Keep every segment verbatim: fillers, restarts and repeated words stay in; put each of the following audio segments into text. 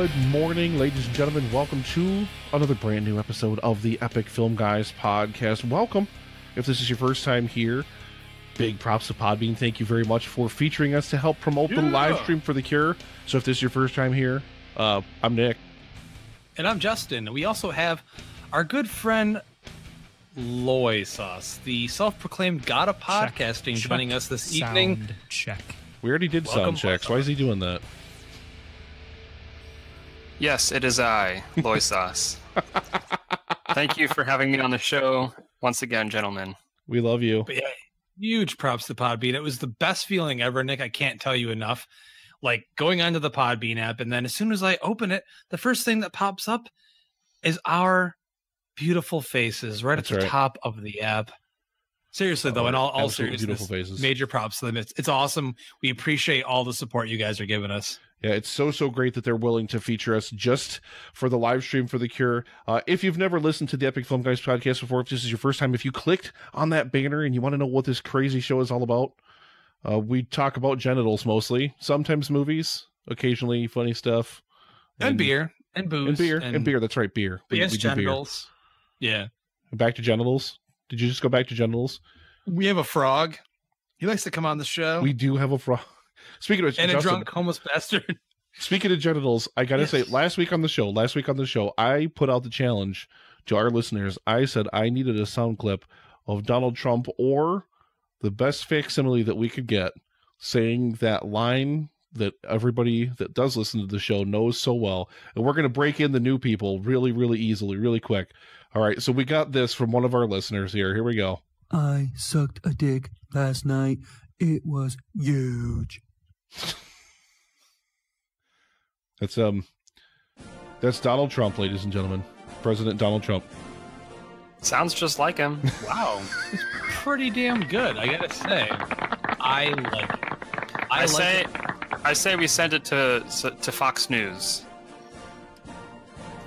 Good morning, ladies and gentlemen. Welcome to another brand new episode of the Epic Film Guys podcast. Welcome. If this is your first time here, big props to Podbean. Thank you very much for featuring us to help promote yeah. the live stream for the cure. So if this is your first time here, uh, I'm Nick. And I'm Justin. We also have our good friend LoySauce, the self-proclaimed god of podcasting, check, joining check, us this sound evening. Check. We already did Welcome sound checks. Why is he doing that? Yes, it is I, LoySauce. Thank you for having me on the show once again, gentlemen. We love you. But yeah, huge props to Podbean. It was the best feeling ever, Nick. I can't tell you enough. Like going onto the Podbean app, and then as soon as I open it, the first thing that pops up is our beautiful faces right That's at the right. top of the app. Seriously, though, in all, all seriousness, major props to them. It's, it's awesome. We appreciate all the support you guys are giving us. Yeah, it's so, so great that they're willing to feature us just for the live stream for the cure. Uh, if you've never listened to the Epic Film Guys podcast before, if this is your first time, if you clicked on that banner and you want to know what this crazy show is all about, uh, we talk about genitals mostly, sometimes movies, occasionally funny stuff. And, and beer, and booze. And beer, and, and beer, that's right, beer. Yes, genitals. Beer. Yeah. Back to genitals. Did you just go back to genitals? We have a frog. He likes to come on the show. We do have a frog. Speaking of, and Justin, a drunk homeless bastard. Speaking of genitals, I got to yes. say, last week on the show, last week on the show, I put out the challenge to our listeners. I said I needed a sound clip of Donald Trump or the best facsimile that we could get saying that line that everybody that does listen to the show knows so well. And we're going to break in the new people really, really easily, really quick. All right, so we got this from one of our listeners here. Here we go. I sucked a dick last night. It was huge. That's um, that's Donald Trump, ladies and gentlemen. President Donald Trump. Sounds just like him. Wow, it's pretty damn good. I gotta say, I like it. I, I like say, it. I say we send it to to Fox News.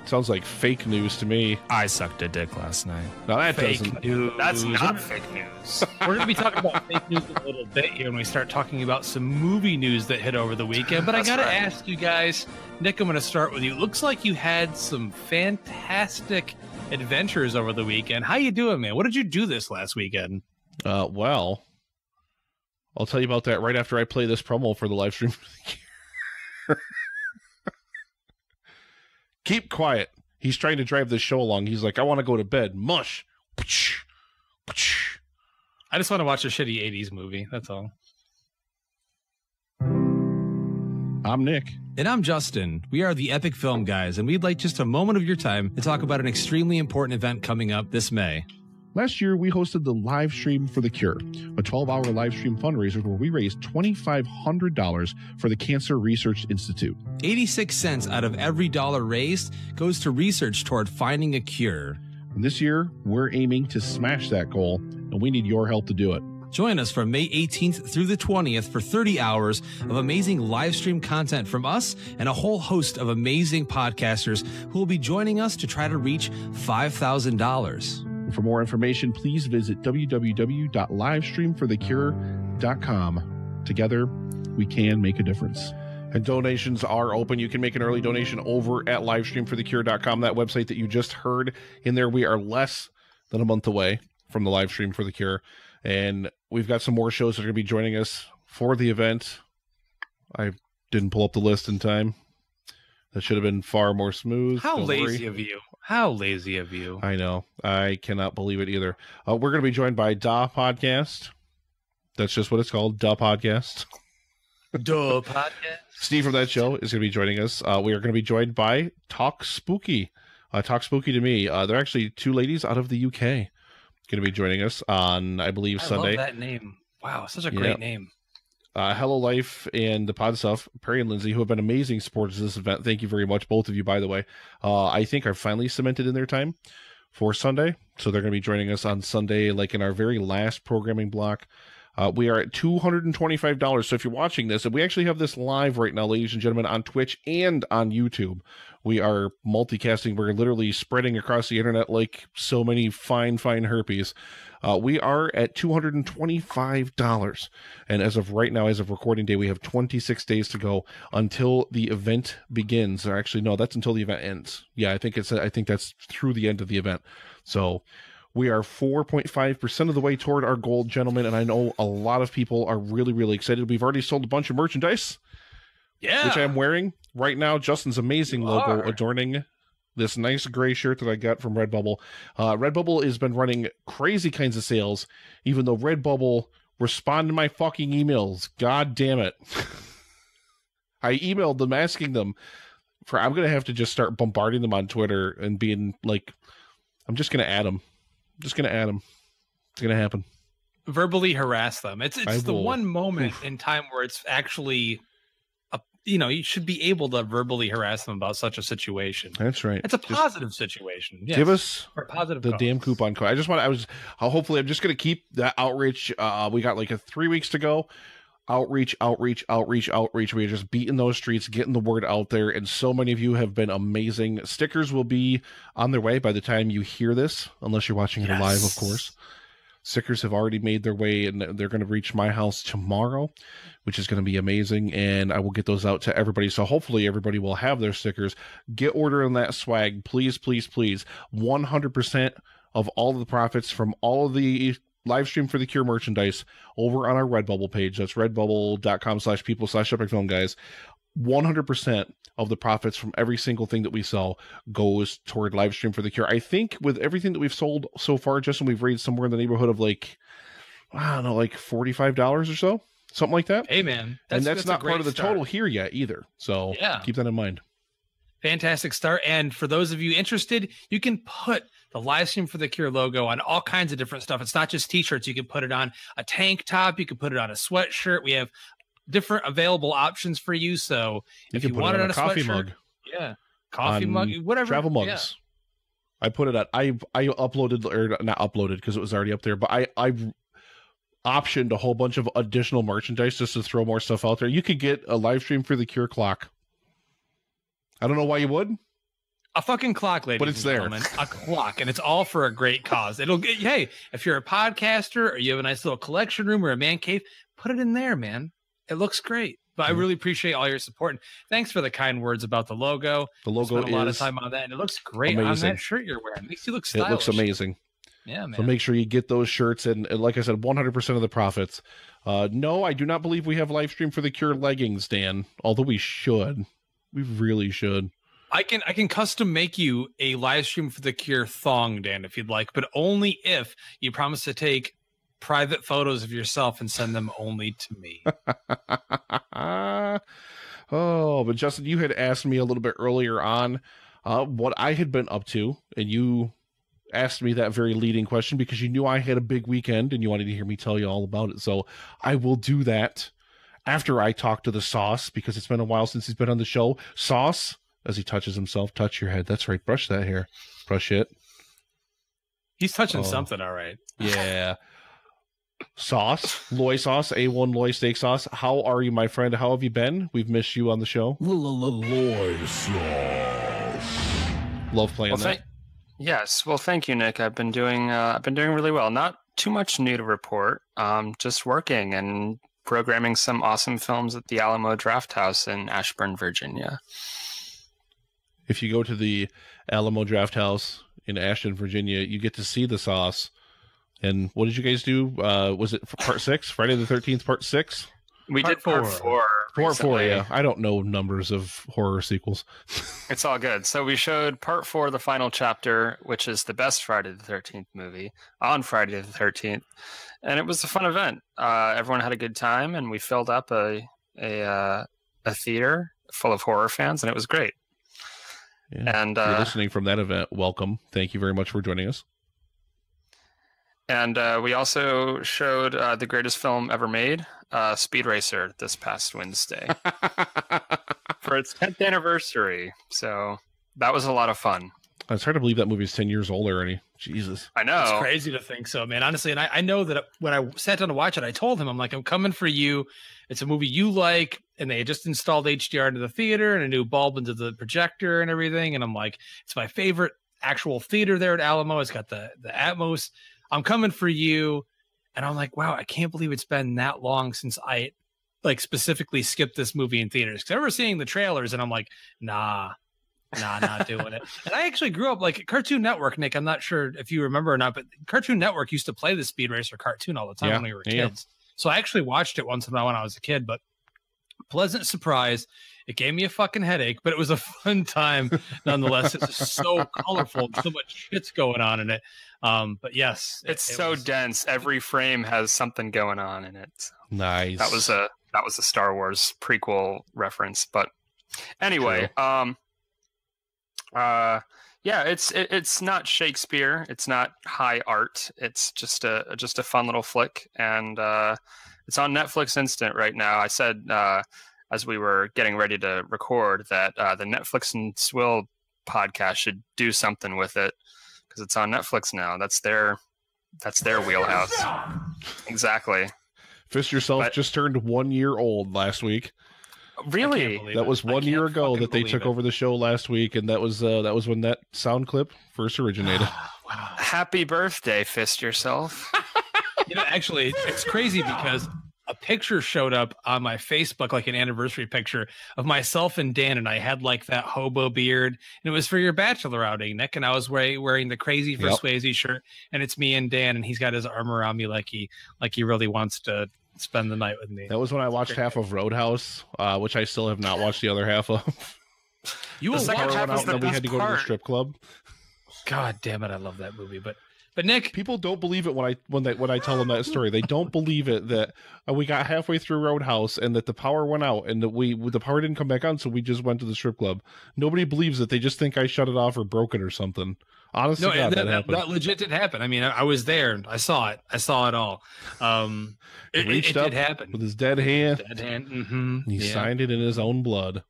Sounds like fake news to me. I sucked a dick last night. No, that fake doesn't. News. That's not fake news. We're gonna be talking about fake news in a little bit here when we start talking about some movie news that hit over the weekend. But That's I gotta right. ask you guys, Nick, I'm gonna start with you. Looks like you had some fantastic adventures over the weekend. How you doing, man? What did you do this last weekend? Uh, well, I'll tell you about that right after I play this promo for the live stream. Keep quiet. He's trying to drive this show along. He's like, I want to go to bed. Mush. I just want to watch a shitty eighties movie. That's all. I'm Nick. And I'm Justin. We are the Epic Film Guys, and we'd like just a moment of your time to talk about an extremely important event coming up this May. Last year, we hosted the Livestream for the Cure, a twelve-hour livestream fundraiser where we raised twenty-five hundred dollars for the Cancer Research Institute. eighty-six cents out of every dollar raised goes to research toward finding a cure. And this year, we're aiming to smash that goal, and we need your help to do it. Join us from May eighteenth through the twentieth for thirty hours of amazing live stream content from us and a whole host of amazing podcasters who will be joining us to try to reach five thousand dollars. For more information, please visit w w w dot livestream for the cure dot com. Together, we can make a difference. And donations are open. You can make an early donation over at livestream for the cure dot com, that website that you just heard. In there, we are less than a month away from the Livestream for the Cure. And we've got some more shows that are going to be joining us for the event. I didn't pull up the list in time. That should have been far more smooth. How Don't lazy worry. of you. How lazy of you. I know. I cannot believe it either. Uh, we're going to be joined by Da Podcast. That's just what it's called. Da Podcast. Da Podcast. Steve from that show is going to be joining us. Uh, we are going to be joined by Talk Spooky. Uh, Talk Spooky to me. Uh, they're actually two ladies out of the U K going to be joining us on, I believe, I Sunday. I love that name. Wow. Such a yeah. great name. Uh, Hello Life and the Pod Stuff, Perry and Lindsay, who have been amazing supporters of this event. Thank you very much, both of you, by the way. Uh, I think I've finally cemented in their time for Sunday. So they're going to be joining us on Sunday, like in our very last programming block. Uh, we are at two hundred twenty-five dollars. So if you're watching this, and we actually have this live right now, ladies and gentlemen, on Twitch and on YouTube. We are multicasting. We're literally spreading across the internet like so many fine, fine herpes. Uh, we are at two hundred twenty-five dollars. And as of right now, as of recording day, we have twenty-six days to go until the event begins. Or actually, no, that's until the event ends. Yeah, I think it's, I think that's through the end of the event. So we are four point five percent of the way toward our goal, gentlemen. And I know a lot of people are really, really excited. We've already sold a bunch of merchandise. Yeah. Which I'm wearing right now. Justin's amazing you logo are. adorning this nice gray shirt that I got from Redbubble. Uh, Redbubble has been running crazy kinds of sales, even though Redbubble responded to my fucking emails. God damn it. I emailed them asking them for, I'm going to have to just start bombarding them on Twitter and being like, I'm just going to add them. I'm just going to add them. It's going to happen. Verbally harass them. It's, it's the one moment Oof. in time where it's actually... you know, you should be able to verbally harass them about such a situation. That's right. It's a positive just situation. Yes. Give us or positive the cause. damn coupon code. I just want to, I was, I'll hopefully I'm just going to keep that outreach. Uh, we got like a three weeks to go. Outreach, outreach, outreach, outreach. We are just beating those streets, getting the word out there. And so many of you have been amazing. Stickers will be on their way by the time you hear this, unless you're watching it yes. live, of course. Stickers have already made their way, and they're going to reach my house tomorrow, which is going to be amazing, and I will get those out to everybody, so hopefully everybody will have their stickers. Get ordering that swag, please, please, please. one hundred percent of all of the profits from all of the Livestream for the Cure merchandise over on our Redbubble page. That's redbubble.com slash people slash Epic Film Guys. one hundred percent of the profits from every single thing that we sell goes toward Livestream for the Cure. I think with everything that we've sold so far, Justin, we've raised somewhere in the neighborhood of like, I don't know, like forty-five dollars or so, something like that. Hey, man. That's, and that's, that's not part of the start. total here yet either. So yeah. keep that in mind. Fantastic start. And for those of you interested, you can put the Livestream for the Cure logo on all kinds of different stuff. It's not just t-shirts. You can put it on a tank top. You can put it on a sweatshirt. We have different available options for you, so you if can you put want it on, it on a, a coffee mug, yeah, coffee mug, whatever, travel mugs. Yeah. I put it on. I I uploaded or not uploaded because it was already up there, but I I optioned a whole bunch of additional merchandise just to throw more stuff out there. You could get a Livestream for the Cure clock. I don't know why you would. A fucking clock, ladies but it's and there. gentlemen. A clock, and it's all for a great cause. It'll get. Hey, if you're a podcaster or you have a nice little collection room or a man cave, put it in there, man. It looks great, but I really appreciate all your support. And thanks for the kind words about the logo. The logo spent a lot of time on that, and it looks great amazing. on that shirt you're wearing. It makes you look stylish. It looks amazing. Yeah, man. So make sure you get those shirts, and, and like I said, one hundred percent of the profits. Uh, no, I do not believe we have Livestream for the Cure leggings, Dan. Although we should, we really should. I can I can custom make you a Livestream for the Cure thong, Dan, if you'd like, but only if you promise to take private photos of yourself and send them only to me. Oh, but Justin, you had asked me a little bit earlier on uh, what I had been up to, and you asked me that very leading question because you knew I had a big weekend and you wanted to hear me tell you all about it. So I will do that after I talk to the Sauce, because it's been a while since he's been on the show. Sauce, as he touches himself, touch your head. That's right. Brush that hair. Brush it. He's touching oh, something. All right. Yeah. Sauce, Loy Sauce, A one Loy Steak Sauce. How are you, my friend? How have you been? We've missed you on the show. Loy Sauce. Love playing well, that. Yes, well, thank you, Nick. I've been doing, uh, I've been doing really well. Not too much new to report. Um, just working and programming some awesome films at the Alamo Drafthouse in Ashburn, Virginia. If you go to the Alamo Drafthouse in Ashburn, Virginia, you get to see the Sauce. And what did you guys do? Uh, was it for part six? Friday the thirteenth, part six? We part did four. part four. Part four, yeah. I don't know numbers of horror sequels. It's all good. So we showed part four, the final chapter, which is the best Friday the thirteenth movie, on Friday the thirteenth. And it was a fun event. Uh, everyone had a good time, and we filled up a, a, uh, a theater full of horror fans, and it was great. Yeah. And uh, if you're listening from that event, welcome. Thank you very much for joining us. And uh, we also showed uh, the greatest film ever made, uh, Speed Racer, this past Wednesday for its tenth anniversary. So that was a lot of fun. It's hard to believe that movie is ten years old already. Jesus. I know. It's crazy to think so, man. Honestly, and I, I know that when I sat down to watch it, I told him, I'm like, I'm coming for you. It's a movie you like. And they had just installed H D R into the theater and a new bulb into the projector and everything. And I'm like, it's my favorite actual theater there at Alamo. It's got the, the Atmos. I'm coming for you. And I'm like, wow, I can't believe it's been that long since I like specifically skipped this movie in theaters. Because I remember seeing the trailers and I'm like, nah. Nah, not doing it. And I actually grew up like Cartoon Network, Nick. I'm not sure if you remember or not, but Cartoon Network used to play the Speed Racer cartoon all the time yeah, when we were yeah. kids. So I actually watched it once in a while when I was a kid, but pleasant surprise. It gave me a fucking headache, but it was a fun time nonetheless. It's just so colorful. So much shit's going on in it. Um, but yes. It's it, so it was... dense. Every frame has something going on in it. So nice. That was a that was a Star Wars prequel reference. But anyway, True. um Uh, yeah, it's it, it's not Shakespeare. It's not high art. It's just a just a fun little flick, and uh, it's on Netflix Instant right now. I said uh, as we were getting ready to record that uh, the Netflix and Swill podcast should do something with it because it's on Netflix now. That's their that's their wheelhouse. Exactly. Fist Yourself but, just turned one year old last week. Really? That was one year ago that they took over the show last week, and that was uh, that was when that sound clip first originated. Wow. Happy birthday, Fist Yourself. You know, actually, it's crazy because a picture showed up on my Facebook, like an anniversary picture of myself and Dan, and I had like that hobo beard, and it was for your bachelor outing, Nick, and I was wearing the Crazy for yep. Swayze shirt, and it's me and Dan, and he's got his arm around me like he like he really wants to spend the night with me. That was when I watched half of Roadhouse, uh, which I still have not watched the other half of. You will watch out and then we had to go to the strip club. God damn it, I love that movie. But but Nick, people don't believe it when I when they when I tell them that story. They don't believe it that we got halfway through Roadhouse and that the power went out and that we the power didn't come back on, so we just went to the strip club. Nobody believes it. They just think I shut it off or broke it or something. Honestly, no, God, that, that, happened. that legit did happen. I mean, I, I was there. I saw it. I saw it all. Um, it, reached it, it up did happen with his dead hand. Dead hand. Mm-hmm. He yeah. signed it in his own blood.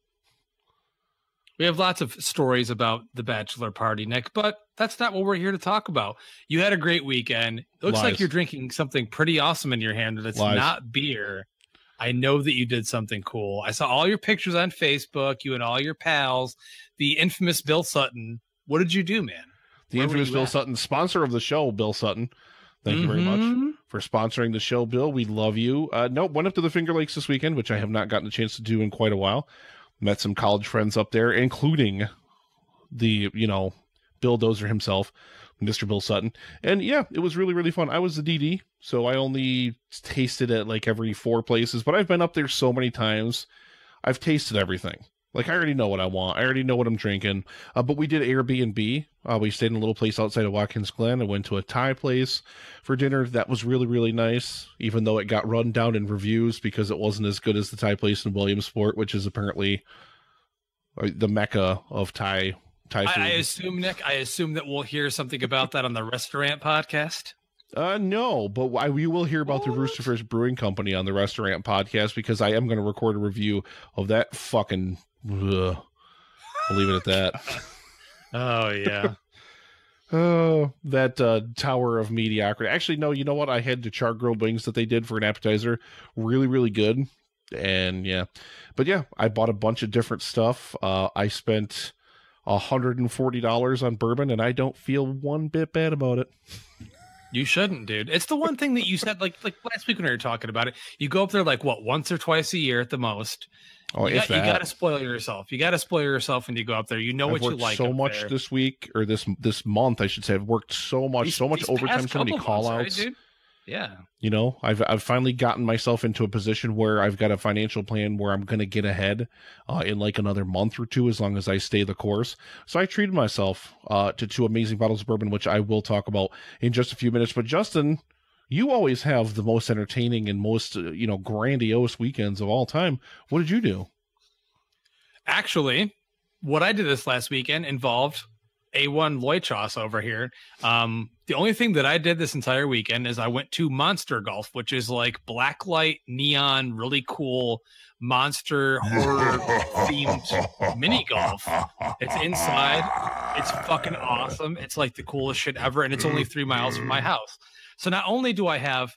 We have lots of stories about the bachelor party, Nick, but that's not what we're here to talk about. You had a great weekend. It looks Lies. like you're drinking something pretty awesome in your hand, but it's Lies. not beer. I know that you did something cool. I saw all your pictures on Facebook. You and all your pals, the infamous Bill Sutton. What did you do, man? The Where infamous Bill at? Sutton, sponsor of the show, Bill Sutton. Thank mm-hmm. you very much for sponsoring the show, Bill. We love you. Uh, no, went up to the Finger Lakes this weekend, which I have not gotten a chance to do in quite a while. Met some college friends up there, including the, you know, Bill Dozer himself, Mister Bill Sutton. And yeah, it was really, really fun. I was the D D, so I only tasted at like every four places, but I've been up there so many times. I've tasted everything. Like, I already know what I want. I already know what I'm drinking. Uh, but we did Airbnb. Uh, we stayed in a little place outside of Watkins Glen. I went to a Thai place for dinner. That was really, really nice, even though it got run down in reviews because it wasn't as good as the Thai place in Williamsport, which is apparently the mecca of Thai, Thai food. I, I assume, Nick, I assume that we'll hear something about that on the Restaurant podcast. Uh, no, but I, we will hear about the Roosterfish Brewing Company on the Restaurant podcast because I am going to record a review of that fucking... Ugh. I'll leave it at that. Oh yeah. Oh, that uh, tower of mediocrity. Actually, no. You know what? I had the char grilled wings that they did for an appetizer. Really, really good. And yeah, but yeah, I bought a bunch of different stuff. Uh, I spent a hundred and forty dollars on bourbon, and I don't feel one bit bad about it. You shouldn't, dude. It's the one thing that you said, like like last week when we were talking about it. You go up there like what once or twice a year at the most. Oh, you, got, you gotta spoil yourself. You gotta spoil yourself when you go up there. You know I've what you like. So much there. this week or this this month, I should say. I've worked so much, these, so much overtime, so many call outs. Right, yeah. You know, I've I've finally gotten myself into a position where I've got a financial plan where I'm gonna get ahead uh, in like another month or two as long as I stay the course. So I treated myself uh, to two amazing bottles of bourbon, which I will talk about in just a few minutes. But Justin, you always have the most entertaining and most, uh, you know, grandiose weekends of all time. What did you do? Actually, what I did this last weekend involved A one LoySauce over here. Um, the only thing that I did this entire weekend is I went to Monster Golf, which is like blacklight, neon, really cool monster horror themed mini golf. It's inside. It's fucking awesome. It's like the coolest shit ever. And it's only three miles from my house. So not only do I have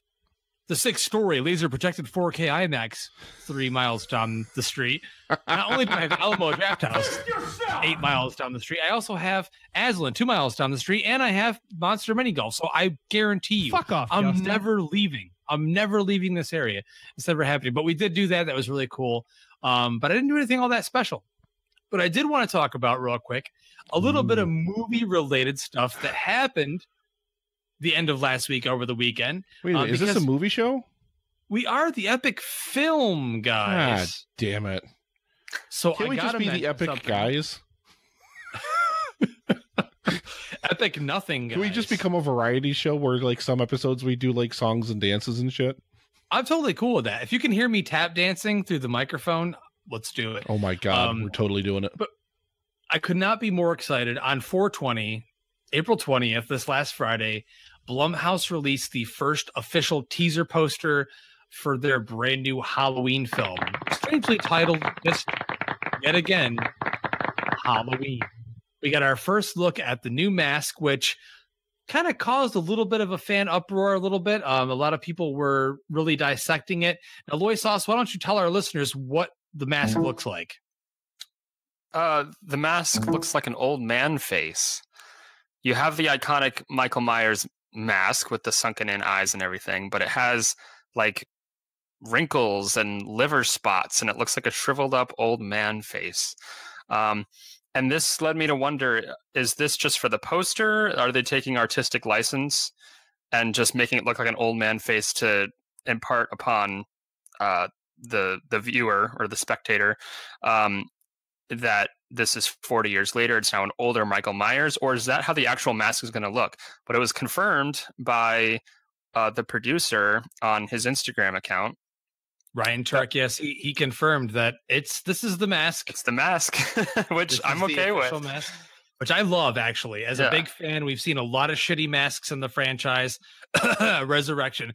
the six story laser projected four K IMAX three miles down the street, not only do I have Alamo Drafthouse eight miles down the street, I also have Aslin two miles down the street, and I have Monster Mini Golf. So I guarantee you, fuck off, I'm Justin. never leaving. I'm never leaving this area. It's never happening. But we did do that. That was really cool. Um, but I didn't do anything all that special. But I did want to talk about real quick a little Ooh. bit of movie related stuff that happened the end of last week over the weekend. Wait, uh, is this a movie show? We are the Epic Film Guys. God damn it. So Can I we just be the Epic something. Guys? Epic nothing, guys. Can we just become a variety show where, like, some episodes we do, like, songs and dances and shit? I'm totally cool with that. If you can hear me tap dancing through the microphone, let's do it. Oh, my God. Um, we're totally doing it. But I could not be more excited. On four twenty, April twentieth, this last Friday, Blumhouse released the first official teaser poster for their brand new Halloween film, strangely titled just yet again, Halloween. We got our first look at the new mask, which kind of caused a little bit of a fan uproar a little bit. Um, a lot of people were really dissecting it. Now, LoySauce, why don't you tell our listeners what the mask looks like? Uh, the mask looks like an old man face. You have the iconic Michael Myers mask with the sunken-in eyes and everything, but it has, like, wrinkles and liver spots, and it looks like a shriveled-up old man face. Um And this led me to wonder, is this just for the poster? Are they taking artistic license and just making it look like an old man face to impart upon uh, the the viewer or the spectator um, that this is forty years later, it's now an older Michael Myers? Or is that how the actual mask is going to look? But it was confirmed by uh, the producer on his Instagram account. Ryan Turk, yes, he, he confirmed that it's this is the mask. It's the mask, which I'm okay with. Mask, which I love, actually. As yeah. a big fan, we've seen a lot of shitty masks in the franchise. Resurrection,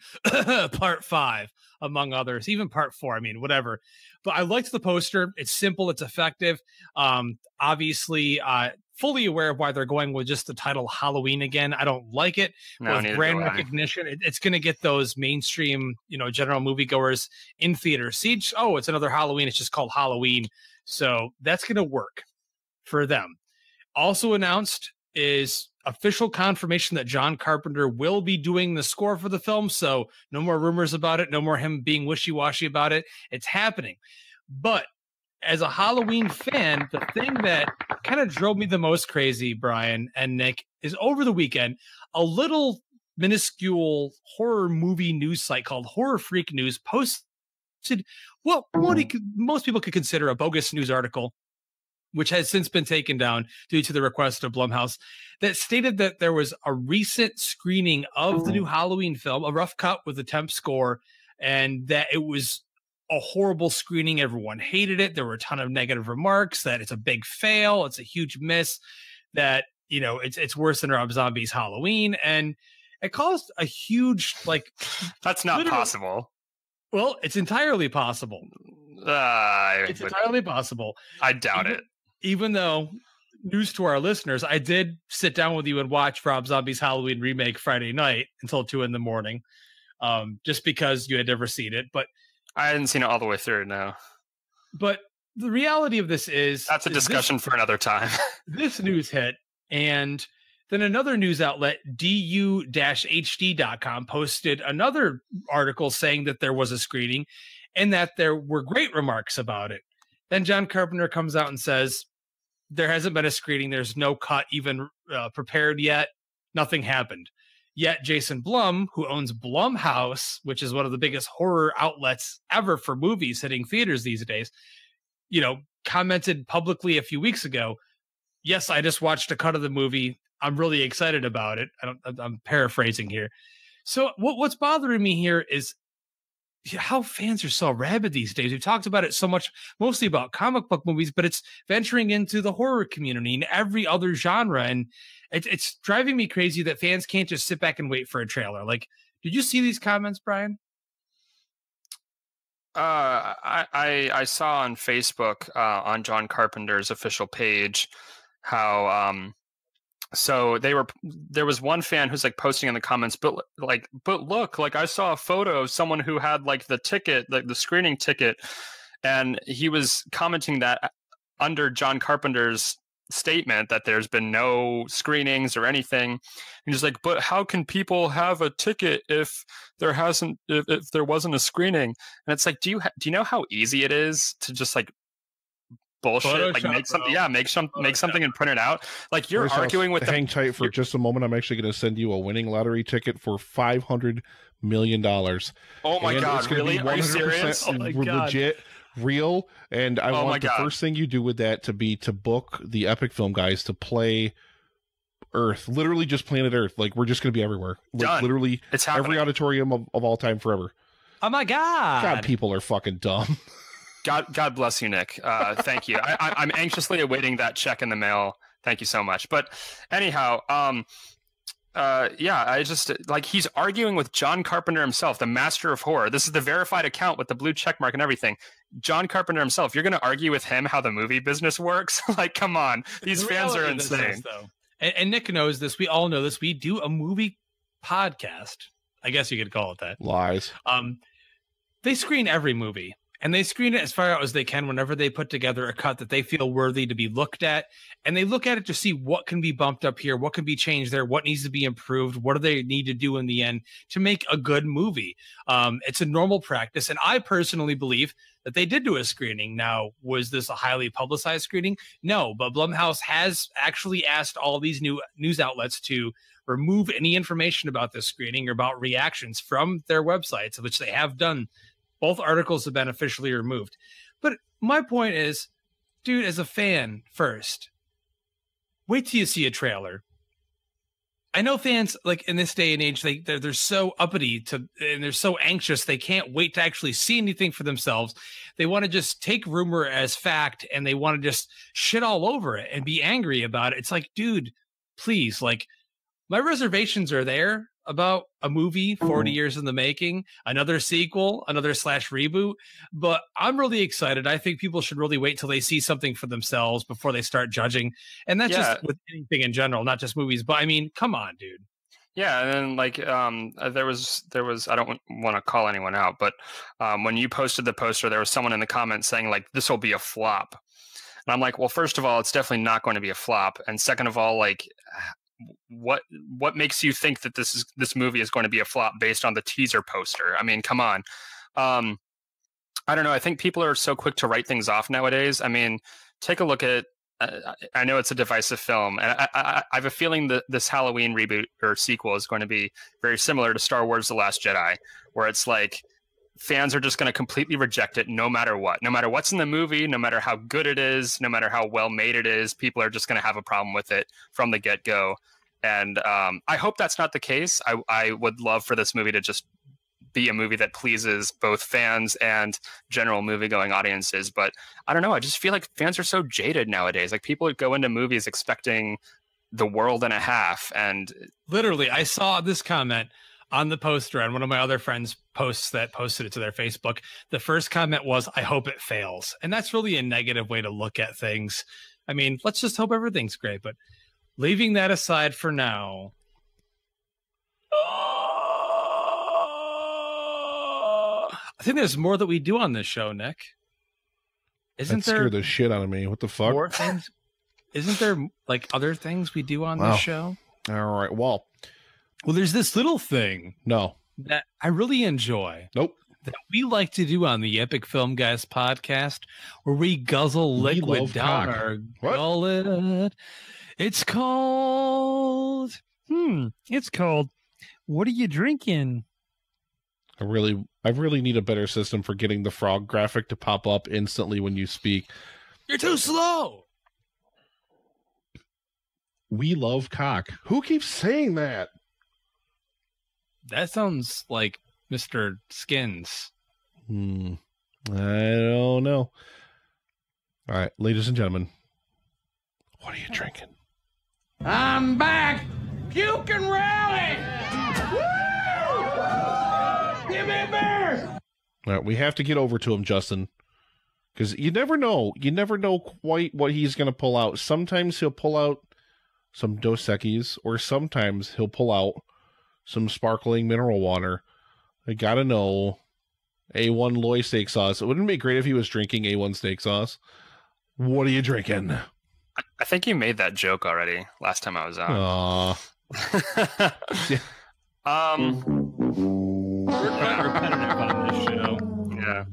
part five, among others, even part four. I mean, whatever. But I liked the poster. It's simple. It's effective. Um, obviously, uh, fully aware of why they're going with just the title Halloween again. I don't like it. No, with brand recognition, it, it's going to get those mainstream, you know, general moviegoers in theater. Siege. Oh, it's another Halloween. It's just called Halloween. So that's going to work for them. Also announced is official confirmation that John Carpenter will be doing the score for the film. So no more rumors about it. No more him being wishy-washy about it. It's happening. But as a Halloween fan, the thing that kind of drove me the most crazy, Brian and Nick, is over the weekend, a little minuscule horror movie news site called Horror Freak News posted what, what he could, most people could consider a bogus news article, which has since been taken down due to the request of Blumhouse, that stated that there was a recent screening of the new Halloween film, a rough cut with a temp score, and that it was a horrible screening. Everyone hated it. There were a ton of negative remarks that it's a big fail. It's a huge miss, that, you know, it's, it's worse than Rob Zombie's Halloween. And it caused a huge, like, that's not possible. Well, it's entirely possible. Uh, it's would, entirely possible. I doubt even, it. Even though, news to our listeners, I did sit down with you and watch Rob Zombie's Halloween remake Friday night until two in the morning, um, just because you had never seen it. But I hadn't seen it all the way through, no. But the reality of this is... That's a discussion this, for another time. This news hit, and then another news outlet, D U H D dot com, posted another article saying that there was a screening and that there were great remarks about it. Then John Carpenter comes out and says, there hasn't been a screening. There's no cut even uh, prepared yet. Nothing happened. Yet Jason Blum, who owns Blumhouse, which is one of the biggest horror outlets ever for movies hitting theaters these days, you know, commented publicly a few weeks ago, yes, I just watched a cut of the movie. I'm really excited about it. I don't, I'm paraphrasing here. So what, what's bothering me here is how fans are so rabid these days. We've talked about it so much, mostly about comic book movies, but it's venturing into the horror community and every other genre. And it, it's driving me crazy that fans can't just sit back and wait for a trailer. Like, did you see these comments, Brian? Uh, I, I, I saw on Facebook, uh, on John Carpenter's official page, how, um, so they were, there was one fan who's like posting in the comments, but like, but look, like I saw a photo of someone who had like the ticket, like the screening ticket. And he was commenting that under John Carpenter's statement that there's been no screenings or anything. And he's like, but how can people have a ticket if there hasn't, if, if there wasn't a screening? And it's like, do you, ha do you know how easy it is to just like, bullshit Photoshop, like make something bro. yeah make some Photoshop. make something and print it out? Like you're First arguing off, with hang the, tight for just a moment. I'm actually going to send you a winning lottery ticket for five hundred million dollars. Oh my and god it's really be are you serious? Oh my god, legit real. And I oh want the god. first thing you do with that to be to book the Epic Film Guys to play Earth, literally just planet Earth. Like we're just going to be everywhere. Like, Done. literally it's every auditorium of, of all time forever. Oh my god, god people are fucking dumb. God, God bless you, Nick. Uh, thank you. I, I, I'm anxiously awaiting that check in the mail. Thank you so much. But anyhow, um, uh, yeah, I just like he's arguing with John Carpenter himself, the master of horror. This is the verified account with the blue check mark and everything. John Carpenter himself. You're going to argue with him how the movie business works? Like, come on. These fans are insane. And, and Nick knows this. We all know this. We do a movie podcast. I guess you could call it that. Lies. Um, they screen every movie. And they screen it as far out as they can whenever they put together a cut that they feel worthy to be looked at. And they look at it to see what can be bumped up here, what can be changed there, what needs to be improved, what do they need to do in the end to make a good movie. Um, it's a normal practice. And I personally believe that they did do a screening. Now, was this a highly publicized screening? No, but Blumhouse has actually asked all these new news outlets to remove any information about this screening or about reactions from their websites, which they have done. Both articles have been officially removed. But my point is, dude, as a fan first, wait till you see a trailer. I know fans, like in this day and age, they, they're, they're so uppity to, and they're so anxious. They can't wait to actually see anything for themselves. They want to just take rumor as fact and they want to just shit all over it and be angry about it. It's like, dude, please, like my reservations are there about a movie forty Ooh. years in the making, another sequel, another slash reboot. But I'm really excited. I think people should really wait till they see something for themselves before they start judging. And that's yeah. just with anything in general, not just movies. But I mean, come on, dude. Yeah, and then like um, there was there was I don't want to call anyone out, but um, when you posted the poster, there was someone in the comments saying like this will be a flop, and I'm like, well, first of all, it's definitely not going to be a flop, and second of all, like. what what makes you think that this is this movie is going to be a flop based on the teaser poster? I mean, come on. um I don't know, I think people are so quick to write things off nowadays. I mean, take a look at uh, I know it's a divisive film, and I, I i have a feeling that this Halloween reboot or sequel is going to be very similar to Star Wars The Last Jedi, where it's like fans are just going to completely reject it no matter what. No matter what's in the movie, no matter how good it is, no matter how well made it is, people are just going to have a problem with it from the get-go. And um, I hope that's not the case. I, I would love for this movie to just be a movie that pleases both fans and general movie-going audiences. But I don't know. I just feel like fans are so jaded nowadays. Like people go into movies expecting the world and a half. And literally, I saw this comment on the poster, and one of my other friends posts that posted it to their Facebook. The first comment was, I hope it fails. And that's really a negative way to look at things. I mean, let's just hope everything's great. But leaving that aside for now. Oh, I think there's more that we do on this show, Nick. Isn't that there? Scared the shit out of me. What the fuck? More things? Isn't there like other things we do on wow. this show? All right. Well, Well, there's this little thing no. that I really enjoy nope. that we like to do on the Epic Film Guys podcast, where we guzzle liquid we down cock. our what? gullet. It's called, hmm, it's called, what are you drinking? I really, I really need a better system for getting the frog graphic to pop up instantly when you speak. You're too slow. We love cock. Who keeps saying that? That sounds like Mister Skins. Hmm. I don't know. All right, ladies and gentlemen, what are you drinking? I'm back. Puke and rally. Woo! Give me a beer. All right, we have to get over to him, Justin, because you never know. You never know quite what he's going to pull out. Sometimes he'll pull out some Dos Equis, or sometimes he'll pull out some sparkling mineral water. I got to know. A one Loy steak sauce. Wouldn't it be great if he was drinking A one steak sauce? What are you drinking? I think you made that joke already last time I was on. Aww. um, we're kind of repetitive on this show. Yeah.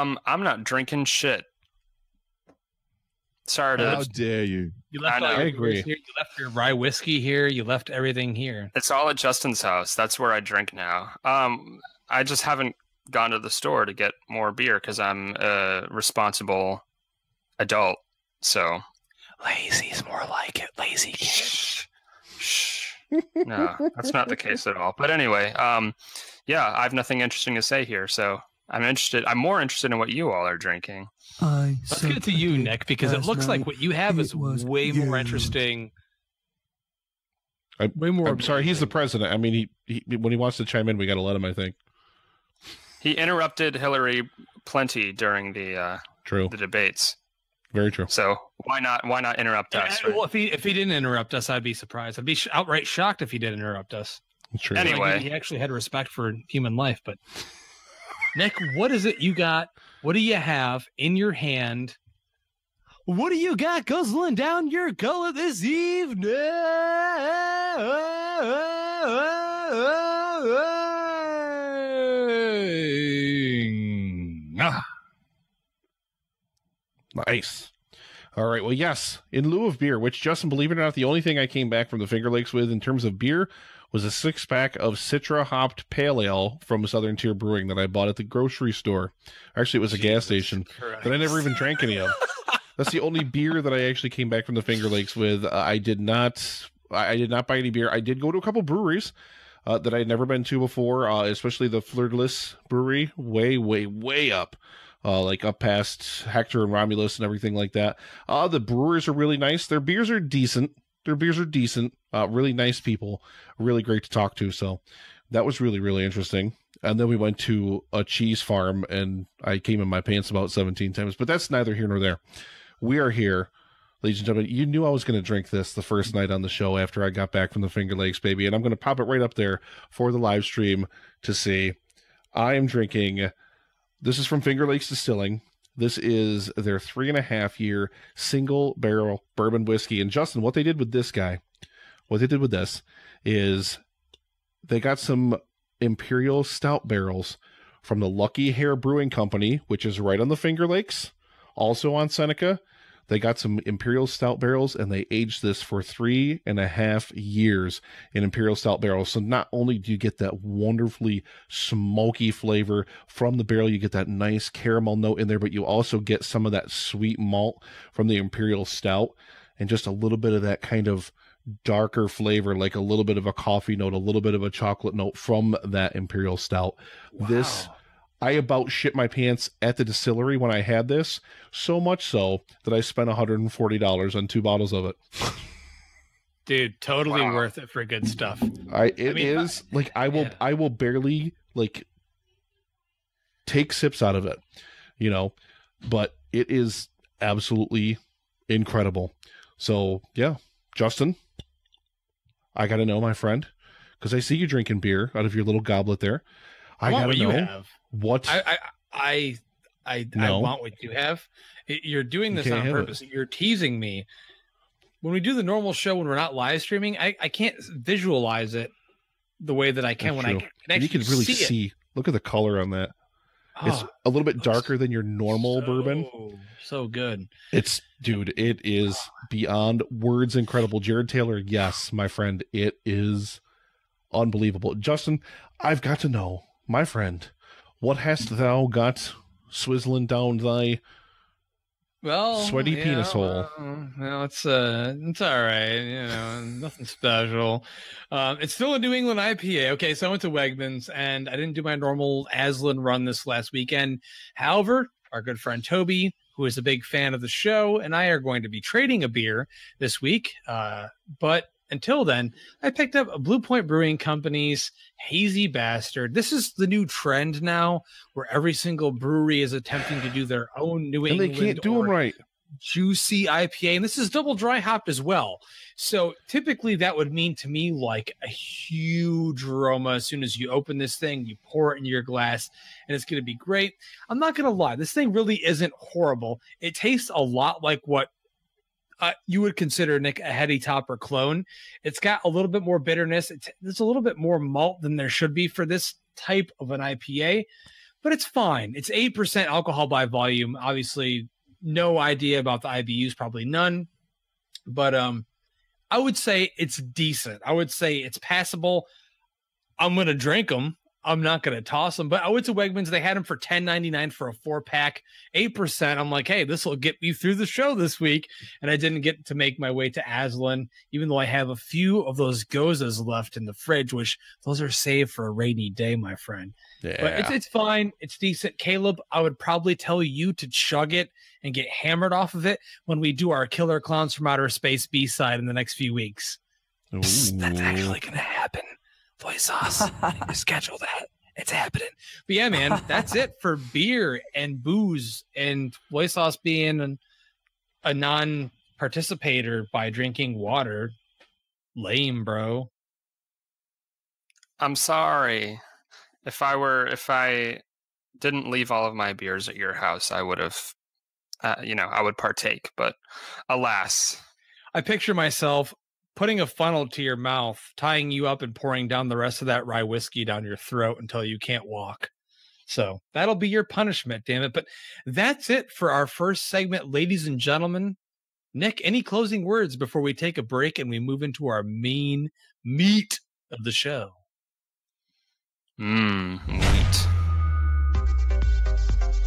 Um, I'm not drinking shit. Sorry to... How dare you? You left, I, I agree. Here. You left your rye whiskey here. You left everything here. It's all at Justin's house. That's where I drink now. Um, I just haven't gone to the store to get more beer because I'm a responsible adult. So lazy's more like it. Lazy. Shh. Shh. No, that's not the case at all. But anyway, um, yeah, I have nothing interesting to say here. So I'm interested. I'm more interested in what you all are drinking. I Let's get to you, Nick, because it looks like what you have is way you. more interesting. I, way more. I'm sorry. He's the president. I mean, he, he when he wants to chime in, we got to let him, I think. He interrupted Hillary plenty during the uh, true the debates. Very true. So why not why not interrupt us? And, right? Well, if he if he didn't interrupt us, I'd be surprised. I'd be sh outright shocked if he did interrupt us. That's true. Anyway, like, he actually had respect for human life. But Nick, what is it you got? What do you have in your hand? What do you got guzzling down your gullet this evening? Ah. Nice. All right. Well, yes, in lieu of beer, which, Justin, believe it or not, the only thing I came back from the Finger Lakes with in terms of beer was a six pack of Citra hopped pale ale from Southern Tier Brewing that I bought at the grocery store. Actually, it was a Jesus gas station Christ. that I never even drank any of. That's the only beer that I actually came back from the Finger Lakes with. Uh, I did not. I did not buy any beer. I did go to a couple breweries. Uh, that I had never been to before, uh, especially the Flirtless Brewery, way, way, way up, uh, like up past Hector and Romulus and everything like that. Uh, the brewers are really nice. Their beers are decent. Their beers are decent. Uh, really nice people. Really great to talk to. So that was really, really interesting. And then we went to a cheese farm, and I came in my pants about seventeen times. But that's neither here nor there. We are here. Ladies and gentlemen, you knew I was going to drink this the first night on the show after I got back from the Finger Lakes, baby. And I'm going to pop it right up there for the live stream to see. I am drinking. This is from Finger Lakes Distilling. This is their three and a half year single barrel bourbon whiskey. And Justin, what they did with this guy, what they did with this is they got some Imperial Stout barrels from the Lucky Hair Brewing Company, which is right on the Finger Lakes, also on Seneca. They got some Imperial Stout barrels, and they aged this for three and a half years in Imperial Stout barrels. So not only do you get that wonderfully smoky flavor from the barrel, you get that nice caramel note in there, but you also get some of that sweet malt from the Imperial Stout and just a little bit of that kind of darker flavor, like a little bit of a coffee note, a little bit of a chocolate note from that Imperial Stout. Wow. This... I about shit my pants at the distillery when I had this, so much so that I spent one hundred forty dollars on two bottles of it. Dude, totally wow. worth it for good stuff. I it I mean, is I, like I will yeah. I will barely like take sips out of it, you know, but it is absolutely incredible. So yeah, Justin, I gotta know, my friend, because I see you drinking beer out of your little goblet there. I, I gotta what know. You have. What I I I I, no. I want what you have. You're doing this on purpose. It. You're teasing me. When we do the normal show, when we're not live streaming, I I can't visualize it the way that I can That's when true. I can. You can really see. see. Look at the color on that. Oh, it's a little bit darker than your normal so, bourbon. So good. It's dude. It is beyond words. Incredible, Jared Taylor. Yes, my friend. It is unbelievable, Justin. I've got to know, my friend. What hast thou got swizzling down thy Well, sweaty yeah, penis hole. Well, well, it's uh, it's all right. You know, nothing special. Um, it's still a New England I P A. Okay, so I went to Wegmans and I didn't do my normal Aslin run this last weekend. However, our good friend Toby, who is a big fan of the show, and I are going to be trading a beer this week. Uh, but until then, I picked up a Blue Point Brewing Company's Hazy Bastard. This is the new trend now, where every single brewery is attempting to do their own New England and they can't do them right. Juicy I P A, and this is double dry hopped as well. So typically that would mean to me like a huge aroma. As soon as you open this thing, you pour it into your glass and it's going to be great. I'm not going to lie. This thing really isn't horrible. It tastes a lot like what uh, you would consider, Nick, a Heady Topper clone. It's got a little bit more bitterness. It's, it's a little bit more malt than there should be for this type of an I P A, but it's fine. It's eight percent alcohol by volume. Obviously, no idea about the I B Us, probably none, but um, I would say it's decent. I would say it's passable. I'm going to drink them. I'm not going to toss them, but I went to Wegmans. They had them for ten ninety-nine for a four pack, eight percent. I'm like, hey, this will get me through the show this week. And I didn't get to make my way to Aslin, even though I have a few of those gozas left in the fridge, which those are saved for a rainy day, my friend. Yeah. But it's, it's fine. It's decent. Caleb, I would probably tell you to chug it and get hammered off of it when we do our Killer Clowns from Outer Space B-side in the next few weeks. Psst, that's actually going to happen. LoySauce, schedule that. It's happening. But yeah, man, that's it for beer and booze and LoySauce being an, a non-participator by drinking water. Lame, bro. I'm sorry. If I were, if I didn't leave all of my beers at your house, I would have, uh, you know, I would partake. But alas, I picture myself putting a funnel to your mouth, tying you up and pouring down the rest of that rye whiskey down your throat until you can't walk. So that'll be your punishment, damn it. But that's it for our first segment, ladies and gentlemen. Nick, any closing words before we take a break and we move into our main meat of the show? Mmm, meat.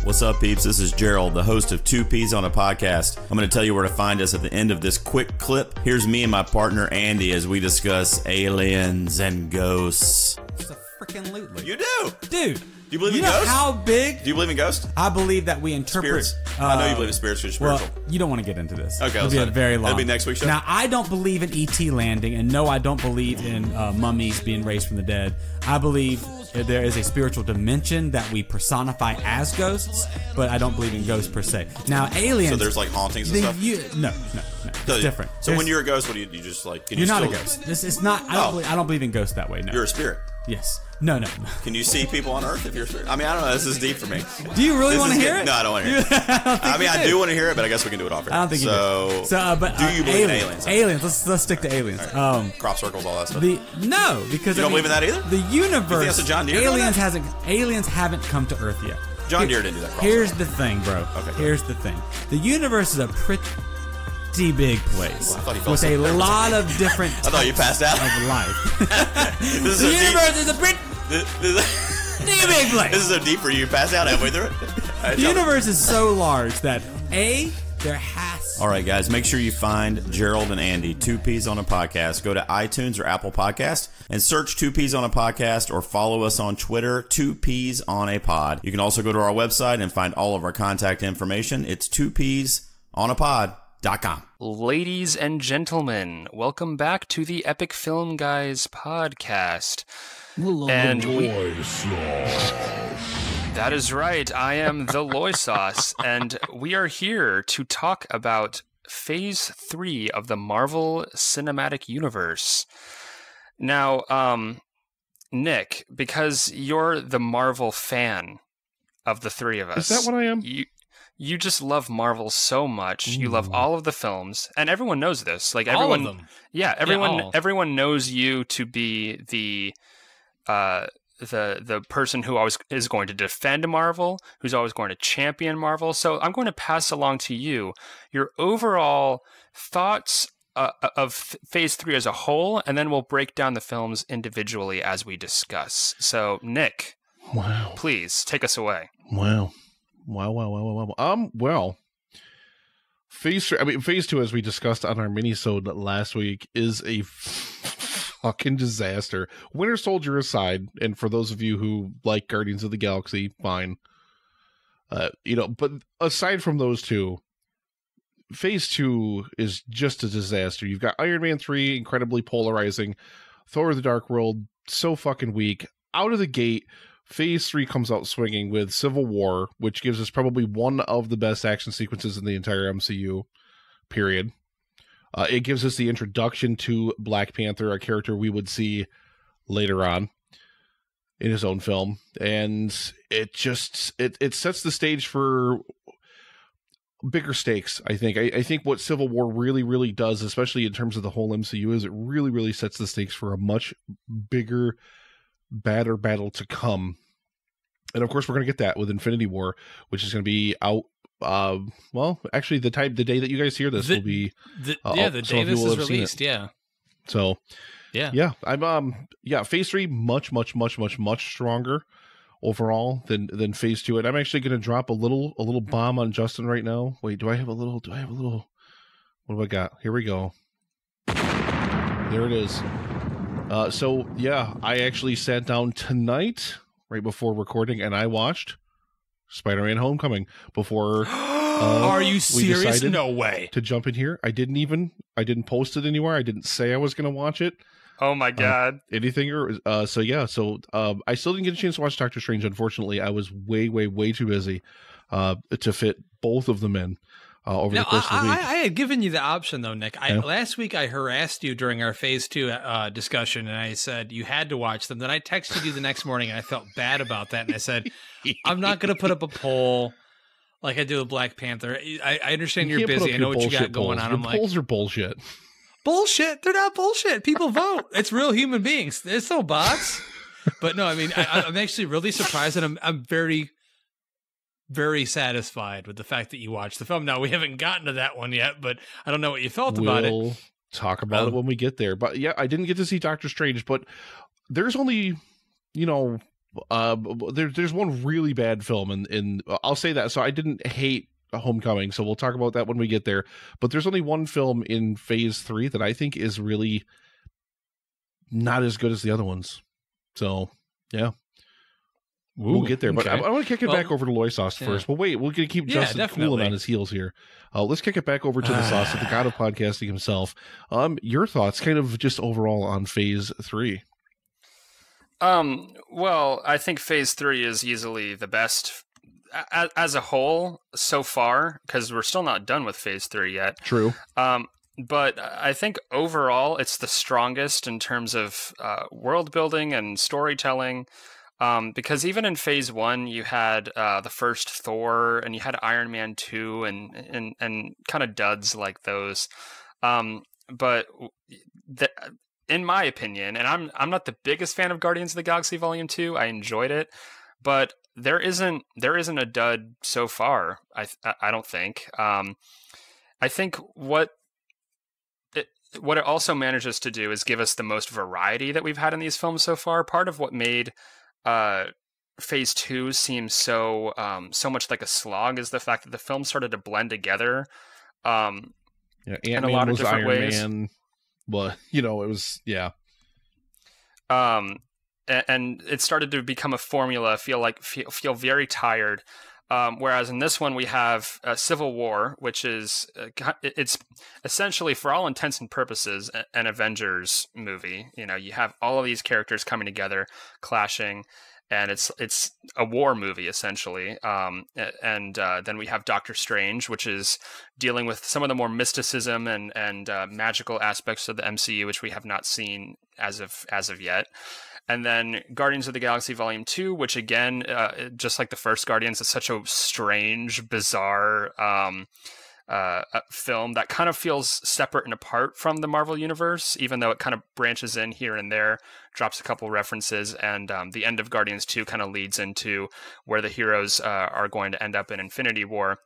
What's up, peeps? This is Gerald, the host of Two Peas on a Podcast. I'm going to tell you where to find us at the end of this quick clip. Here's me and my partner, Andy, as we discuss aliens and ghosts. It's a freaking lootly. You do? Dude. Do you believe you in ghosts? How big? Do you believe in ghosts? I believe that we interpret... Spirits. Uh, I know you believe in spirits because you're spiritual. Well, you don't want to get into this. Okay. It'll be a very long... It'll be next week's show. Now, I don't believe in E T landing, and no, I don't believe in uh, mummies being raised from the dead. I believe... there is a spiritual dimension that we personify as ghosts, but I don't believe in ghosts per se. Now, aliens... So there's like hauntings and the, stuff? You, no, no, no. It's so different. So there's, when you're a ghost, what do you, you just like... Can you're you not still, a ghost. This is not... I don't, oh. believe, I don't believe in ghosts that way, no. You're a spirit. Yes. No, no. Can you see people on Earth if you're a spirit? I mean, I don't know. This is deep for me. Do you really want to hear it? No, I don't want to hear it. I, I mean, I do want to hear it, but I guess we can do it off air. I don't think so, you do. So, uh, but, do you uh, believe aliens, in aliens? Aliens. Let's let's stick right. to aliens. Right. Um, Crop circles, all that stuff. The, no, because... You don't I mean, believe in that either? The universe... You think that's a John Deere? Aliens, hasn't, aliens haven't come to Earth yet. John Deere didn't do that crossover. Here's the thing, bro. Okay. Here's the thing. The universe is a pretty... big place well, with a lot of different I thought you passed out of life. This the is universe deep, is a pretty this, this, big place. This is so deep for you. Pass out halfway through it. Right, the universe me. is so large that a there has. All right, guys, make sure you find Gerald and Andy, Two Peas on a Podcast. Go to iTunes or Apple Podcast and search Two Peas on a Podcast, or follow us on Twitter, Two Peas on a Pod. You can also go to our website and find all of our contact information. It's Two Peas on a Pod. Ladies and gentlemen, welcome back to the Epic Film Guys podcast. And we... That is right. I am the LoySauce, and we are here to talk about Phase Three of the Marvel Cinematic Universe. Now, um, Nick, because you're the Marvel fan of the three of us, is that what I am? You... You just love Marvel so much. Ooh. You love all of the films, and everyone knows this. Like everyone, all of them. yeah, everyone, yeah, everyone knows you to be the, uh, the the person who always is going to defend Marvel, who's always going to champion Marvel. So I'm going to pass along to you your overall thoughts uh, of Phase Three as a whole, and then we'll break down the films individually as we discuss. So Nick, wow, please take us away. Wow. Wow, wow, wow, wow, wow. Um, well, Phase three, I mean, phase two, as we discussed on our mini-sode last week, is a fucking disaster. Winter Soldier aside, and for those of you who like Guardians of the Galaxy, fine. Uh, you know, but aside from those two, phase two is just a disaster. You've got Iron Man three, incredibly polarizing. Thor the Dark World, so fucking weak. Out of the gate, phase three comes out swinging with Civil War, which gives us probably one of the best action sequences in the entire M C U, period. Uh, it gives us the introduction to Black Panther, a character we would see later on in his own film. And it just, it, it sets the stage for bigger stakes, I think. I, I think what Civil War really, really does, especially in terms of the whole M C U, is it really, really sets the stakes for a much bigger, badder battle to come. And of course, we're going to get that with Infinity War, which is going to be out. Uh, well, actually, the time, the day that you guys hear this the, will be the, uh, yeah, the day this is released. Yeah. So yeah, yeah, I'm um, yeah, phase three much, much, much, much, much stronger overall than than phase two. And I'm actually going to drop a little a little bomb on Justin right now. Wait, do I have a little? Do I have a little? What do I got? Here we go. There it is. Uh, so yeah, I actually sat down tonight right before recording, and I watched Spider-Man: Homecoming before. Uh, Are you serious? No way. To jump in here, I didn't even. I didn't post it anywhere. I didn't say I was going to watch it. Oh my god! Uh, anything or uh, so yeah. So uh, I still didn't get a chance to watch Doctor Strange. Unfortunately, I was way, way, way too busy uh, to fit both of them in. Uh, over now, the course I, of the week. I, I had given you the option, though, Nick. I, yeah. Last week, I harassed you during our phase two uh, discussion, and I said you had to watch them. Then I texted you the next morning, and I felt bad about that. And I said, I'm not going to put up a poll like I do with Black Panther. I, I understand you you're busy. I know what you got going polls. on. Your I'm polls like, polls are bullshit. Bullshit. They're not bullshit. People vote. It's real human beings. There's no bots. But no, I mean, I, I'm actually really surprised, and I'm, I'm very. very satisfied with the fact that you watched the film. Now, we haven't gotten to that one yet, but I don't know what you felt we'll about it. We'll talk about um, it when we get there. But yeah, I didn't get to see Doctor Strange, but there's only, you know, uh, there, there's one really bad film, and in, in, I'll say that. So I didn't hate Homecoming, so we'll talk about that when we get there. But there's only one film in Phase three that I think is really not as good as the other ones. So, yeah. Ooh, we'll get there, but okay. I, I want to kick it well, back over to LoySauce yeah. first. Well, wait, we're going to keep Justin yeah, cooling on his heels here. Uh, let's kick it back over to the sauce, the god of podcasting himself. Um, your thoughts, kind of just overall on phase three. Um, well, I think phase three is easily the best as, as a whole so far, because we're still not done with phase three yet. True. Um, but I think overall, it's the strongest in terms of uh, world building and storytelling. Um, because even in phase one, you had uh, the first Thor, and you had Iron Man two, and and and kind of duds like those. Um, but the, in my opinion, and I'm I'm not the biggest fan of Guardians of the Galaxy Volume two. I enjoyed it, but there isn't there isn't a dud so far. I I don't think. Um, I think what. What it also manages to do is give us the most variety that we've had in these films so far. Part of what made uh, Phase Two seem so um, so much like a slog is the fact that the films started to blend together um, yeah, in a lot of different ways. Man, but you know, it was yeah, um, and, and it started to become a formula. Feel like feel, feel very tired. Um, whereas in this one, we have uh, Civil War, which is uh, it's essentially, for all intents and purposes, an Avengers movie. You know, you have all of these characters coming together, clashing, and it's it's a war movie, essentially. Um, and uh, then we have Doctor Strange, which is dealing with some of the more mysticism and, and uh, magical aspects of the M C U, which we have not seen as of as of yet. And then Guardians of the Galaxy Volume two, which again, uh, just like the first Guardians, is such a strange, bizarre um, uh, film that kind of feels separate and apart from the Marvel Universe, even though it kind of branches in here and there, drops a couple references, and um, the end of Guardians two kind of leads into where the heroes uh, are going to end up in Infinity War.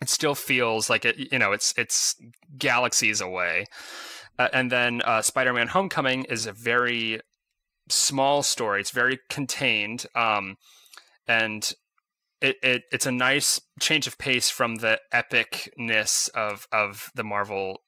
It still feels like it, you know, it's it's galaxies away. Uh, and then uh, Spider-Man: Homecoming is a very small story. It's very contained, um, and it, it it's a nice change of pace from the epicness of of the Marvel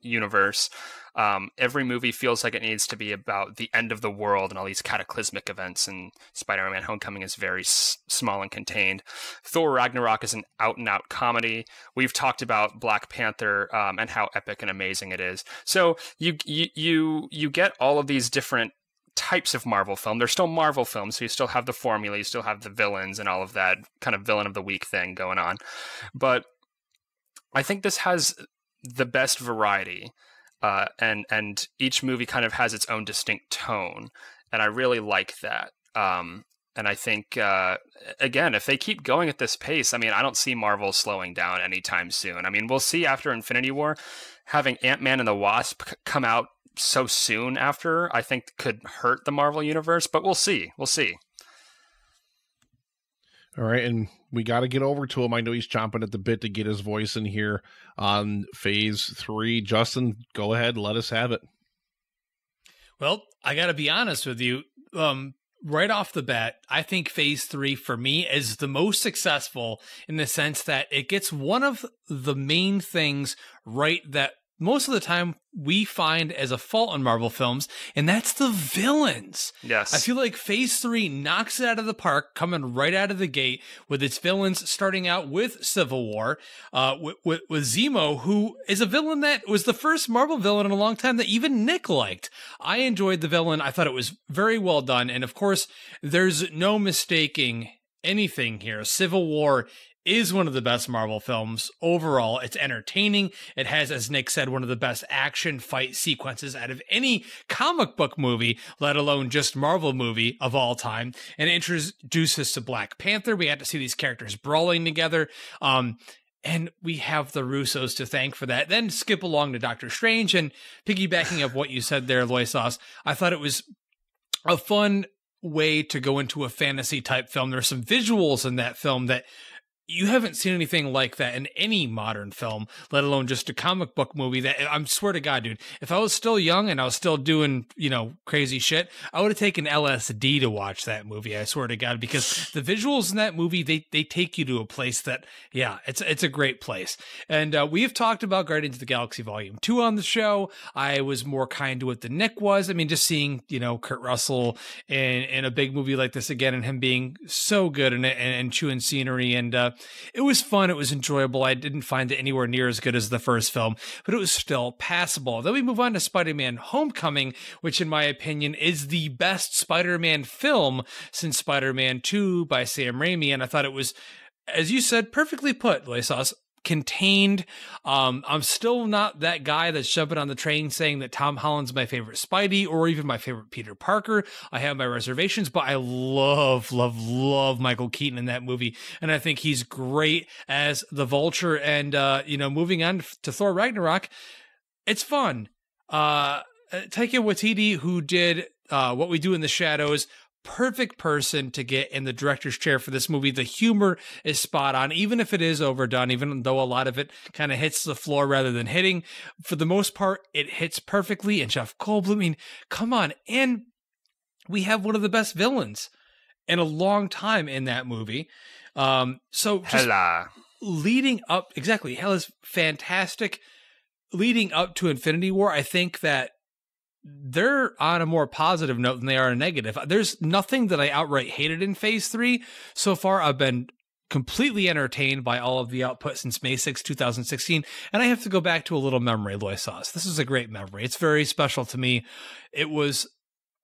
universe. Um, every movie feels like it needs to be about the end of the world and all these cataclysmic events, and Spider-Man Homecoming is very s small and contained. Thor Ragnarok is an out-and-out comedy. We've talked about Black Panther um, and how epic and amazing it is. So you, you, you, you get all of these different types of Marvel film. They're still Marvel films, so you still have the formula, you still have the villains and all of that kind of villain of the week thing going on. But I think this has the best variety. Uh, and and each movie kind of has its own distinct tone, and I really like that. Um, and I think uh, again, if they keep going at this pace, I mean, I don't see Marvel slowing down anytime soon. I mean, we'll see after Infinity War, having Ant-Man and the Wasp come out so soon after, I think could hurt the Marvel universe. But we'll see, we'll see. All right, and we got to get over to him. I know he's chomping at the bit to get his voice in here on phase three. Justin, go ahead. Let us have it. Well, I got to be honest with you. Um, right off the bat, I think phase three for me is the most successful in the sense that it gets one of the main things right that most of the time we find as a fault in Marvel films, and that's the villains. Yes. I feel like phase three knocks it out of the park, coming right out of the gate with its villains, starting out with Civil War, uh, with, with, with Zemo, who is a villain that was the first Marvel villain in a long time that even Nick liked. I enjoyed the villain. I thought it was very well done. And of course, there's no mistaking anything here. Civil War is one of the best Marvel films overall. It's entertaining. It has, as Nick said, one of the best action fight sequences out of any comic book movie, let alone just Marvel movie of all time. And it introduces to Black Panther. We had to see these characters brawling together. Um, and we have the Russos to thank for that. Then skip along to Doctor Strange, and piggybacking up what you said there, LoySauce, I thought it was a fun way to go into a fantasy type film. There's some visuals in that film that you haven't seen anything like that in any modern film, let alone just a comic book movie. That I swear to God, dude, if I was still young and I was still doing, you know, crazy shit, I would have taken L S D to watch that movie. I swear to God, because the visuals in that movie, they, they take you to a place that, yeah, it's, it's a great place. And uh, we've talked about Guardians of the Galaxy Volume two on the show. I was more kind to it than Nick was. I mean, just seeing, you know, Kurt Russell in, in a big movie like this again, and him being so good in it and, and chewing scenery, and, uh, it was fun. It was enjoyable. I didn't find it anywhere near as good as the first film, but it was still passable. Then we move on to Spider-Man Homecoming, which in my opinion is the best Spider-Man film since Spider-Man two by Sam Raimi. And I thought it was, as you said, perfectly put, LoySauce, contained. Um, I'm still not that guy that's jumping on the train saying that Tom Holland's my favorite Spidey or even my favorite Peter Parker. I have my reservations, but I love, love, love Michael Keaton in that movie. And I think he's great as the Vulture. And, uh, you know, moving on to Thor Ragnarok, it's fun. Uh, Taika Waititi, who did uh, What We Do in the Shadows, perfect person to get in the director's chair for this movie. The humor is spot on, even if it is overdone, even though a lot of it kind of hits the floor rather than hitting. For the most part, it hits perfectly. And Jeff Goldblum, I mean, come on. And we have one of the best villains in a long time in that movie. Um, so just Hela. leading up, exactly, Hela's fantastic. Leading up to Infinity War, I think that they're on a more positive note than they are a negative. There's nothing that I outright hated in phase three. So far, I've been completely entertained by all of the output since May sixth, two thousand sixteen. And I have to go back to a little memory, LoySauce. This is a great memory. It's very special to me. It was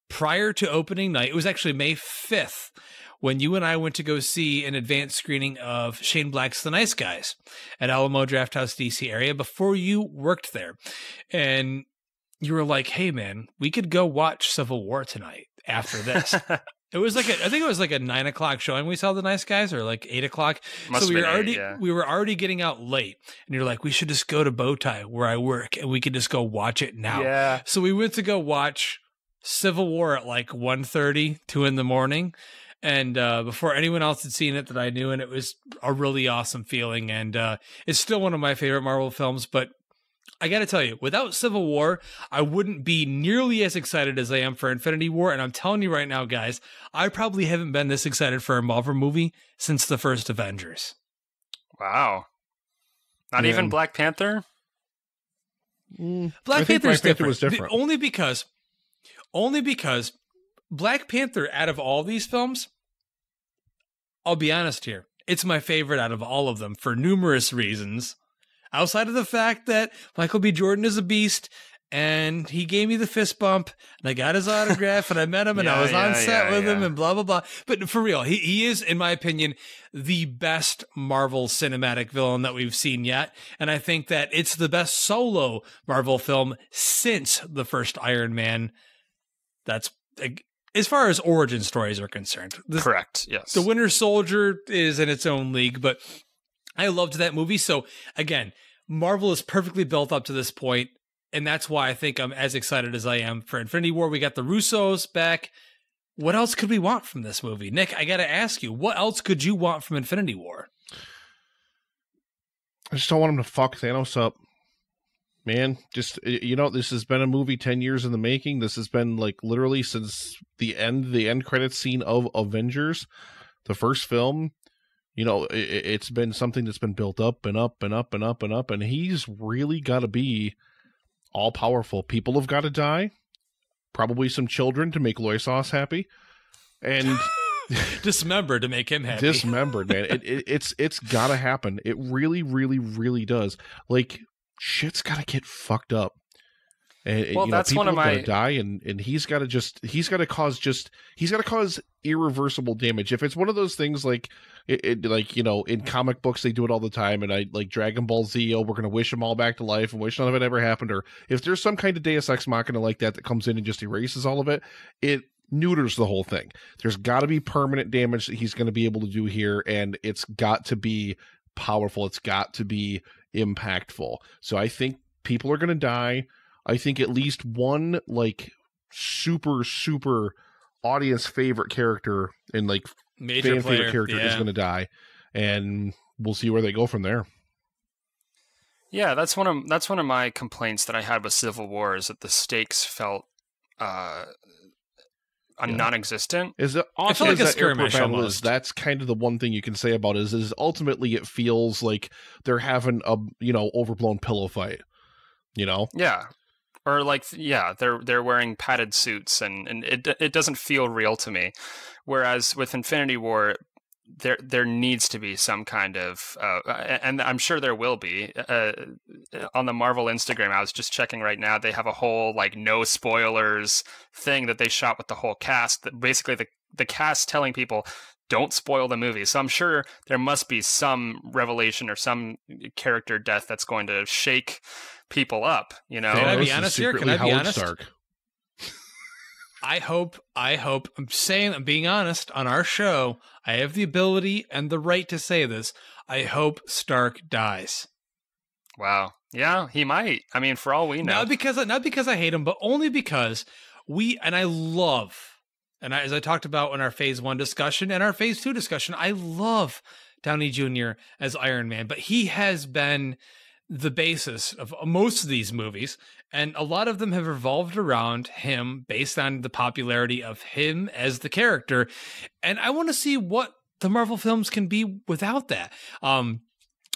prior to opening night. It was actually May fifth when you and I went to go see an advanced screening of Shane Black's The Nice Guys at Alamo Drafthouse, D C area before you worked there. And you were like, hey, man, we could go watch Civil War tonight after this. It was like, a, I think it was like a nine o'clock showing we saw The Nice Guys, or like eight o'clock. So we were, already, eight, yeah. we were already getting out late. And you're like, we should just go to Bowtie where I work and we could just go watch it now. Yeah. So we went to go watch Civil War at like one thirty, two in the morning. And uh, before anyone else had seen it that I knew. And it was a really awesome feeling. And uh, it's still one of my favorite Marvel films, but I got to tell you, without Civil War, I wouldn't be nearly as excited as I am for Infinity War. And I'm telling you right now, guys, I probably haven't been this excited for a Marvel movie since the first Avengers. Wow. Not yeah. even Black Panther? Mm, Black Panther's Black different. Panther was different. The, only because, only because Black Panther, out of all these films, I'll be honest here, it's my favorite out of all of them for numerous reasons. Outside of the fact that Michael B. Jordan is a beast, and he gave me the fist bump, and I got his autograph, and I met him, and yeah, I was yeah, on set yeah, with yeah. him, and blah, blah, blah. But for real, he, he is, in my opinion, the best Marvel cinematic villain that we've seen yet. And I think that it's the best solo Marvel film since the first Iron Man. That's, like, as far as origin stories are concerned. This, Correct, yes. The Winter Soldier is in its own league, but I loved that movie. So, again, Marvel is perfectly built up to this point. And that's why I think I'm as excited as I am for Infinity War. We got the Russos back. What else could we want from this movie? Nick, I got to ask you, what else could you want from Infinity War? I just don't want him to fuck Thanos up. Man, just, you know, this has been a movie ten years in the making. This has been, like, literally since the end, the end credits scene of Avengers, the first film. You know, it, it's been something that's been built up and up and up and up and up. And he's really got to be all powerful. People have got to die. Probably some children to make LoySauce happy, and dismembered to make him happy. Dismembered, man. It, it, it's it's got to happen. It really, really, really does. Like, shit's got to get fucked up. And, well, you know, that's one of my. People have got to die, and and he's got to just he's got to cause just he's got to cause irreversible damage. If it's one of those things like. It, it like, you know, in comic books they do it all the time, and I like Dragon Ball Z, oh, we're gonna wish them all back to life and wish none of it ever happened, or if there's some kind of Deus Ex Machina like that that comes in and just erases all of it, it neuters the whole thing. There's got to be permanent damage that he's going to be able to do here, and it's got to be powerful, it's got to be impactful. So I think people are going to die. I think at least one, like, super super audience favorite character and, like, Major fan player. favorite character yeah. is going to die, and we'll see where they go from there. Yeah, that's one of that's one of my complaints that I had with Civil War, is that the stakes felt uh, yeah. non-existent. Is it also like a skirmish almost? That's kind of the one thing you can say about it, is is ultimately it feels like they're having a you know overblown pillow fight. You know. Yeah. Or like, yeah, they're they're wearing padded suits, and, and it it doesn't feel real to me. Whereas with Infinity War, there there needs to be some kind of, uh, and I'm sure there will be. Uh, on the Marvel Instagram, I was just checking right now, they have a whole, like, no spoilers thing that they shot with the whole cast. That basically the the cast telling people, don't spoil the movie. So I'm sure there must be some revelation or some character death that's going to shake people up, you know. Can I be honest here? Can I be honest? Stark. I hope, I hope, I'm saying, I'm being honest on our show. I have the ability and the right to say this. I hope Stark dies. Wow. Yeah, he might. I mean, for all we know. Not because, not because I hate him, but only because we, and I love, and I, as I talked about in our phase one discussion and our phase two discussion, I love Downey Junior as Iron Man, but he has been the basis of most of these movies, and a lot of them have revolved around him based on the popularity of him as the character. And I want to see what the Marvel films can be without that. Um,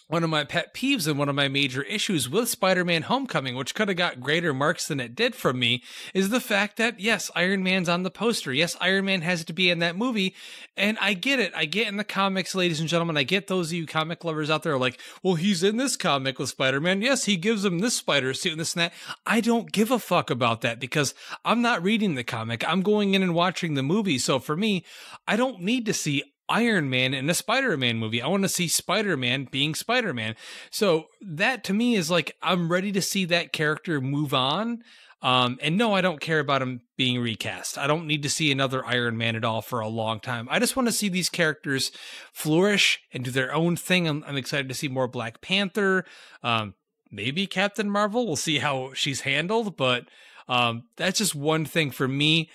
one of my pet peeves and one of my major issues with Spider-Man Homecoming, which could have got greater marks than it did from me, is the fact that, yes, Iron Man's on the poster. Yes, Iron Man has to be in that movie. And I get it. I get in the comics, ladies and gentlemen. I get those of you comic lovers out there are like, well, he's in this comic with Spider-Man. Yes, he gives him this spider suit and this and that. I don't give a fuck about that because I'm not reading the comic. I'm going in and watching the movie. So for me, I don't need to see Iron Man in a Spider-Man movie. I want to see Spider-Man being Spider-Man. So that to me is like, I'm ready to see that character move on. Um, and no, I don't care about him being recast. I don't need to see another Iron Man at all for a long time. I just want to see these characters flourish and do their own thing. I'm, I'm excited to see more Black Panther. Um, maybe Captain Marvel. We'll see how she's handled, but um, that's just one thing for me.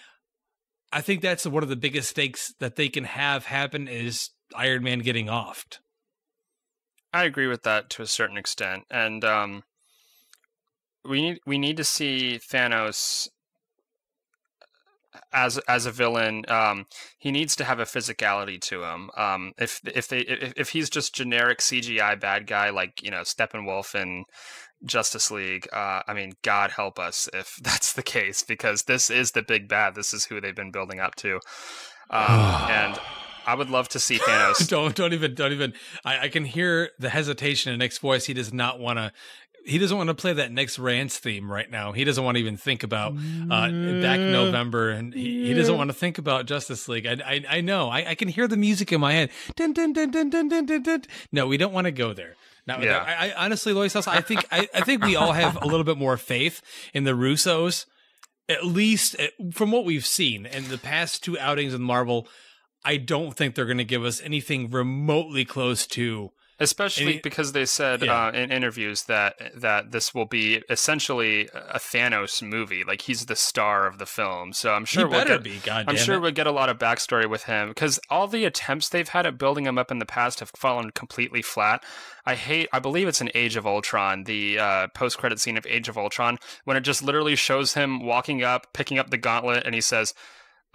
I think that's one of the biggest stakes that they can have happen is Iron Man getting offed. I agree with that to a certain extent. And um, we need we need to see Thanos as as a villain. Um, he needs to have a physicality to him. Um, if if they if, if he's just generic C G I bad guy like you know Steppenwolf and Justice League, uh, I mean, God help us if that's the case, because this is the big bad. This is who they've been building up to, um, and I would love to see Thanos. don't don't even don't even. I, I can hear the hesitation in Nick's voice. He does not want to. He doesn't want to play that next Rance theme right now. He doesn't want to even think about uh, back November, and he, he doesn't want to think about Justice League. I I, I know. I, I can hear the music in my head. Dun, dun, dun, dun, dun, dun, dun, dun. No, we don't want to go there. Not yeah. I, I honestly, LoySauce, I think I, I think we all have a little bit more faith in the Russos, at least from what we've seen in the past two outings in Marvel. I don't think they're going to give us anything remotely close to, especially any, because they said yeah. uh, in interviews that that this will be essentially a Thanos movie. Like, he's the star of the film, so I'm sure he we'll get, be. God I'm sure it. we'll get a lot of backstory with him, because all the attempts they've had at building him up in the past have fallen completely flat. I hate. I believe it's in Age of Ultron, the uh, post-credit scene of Age of Ultron, when it just literally shows him walking up, picking up the gauntlet, and he says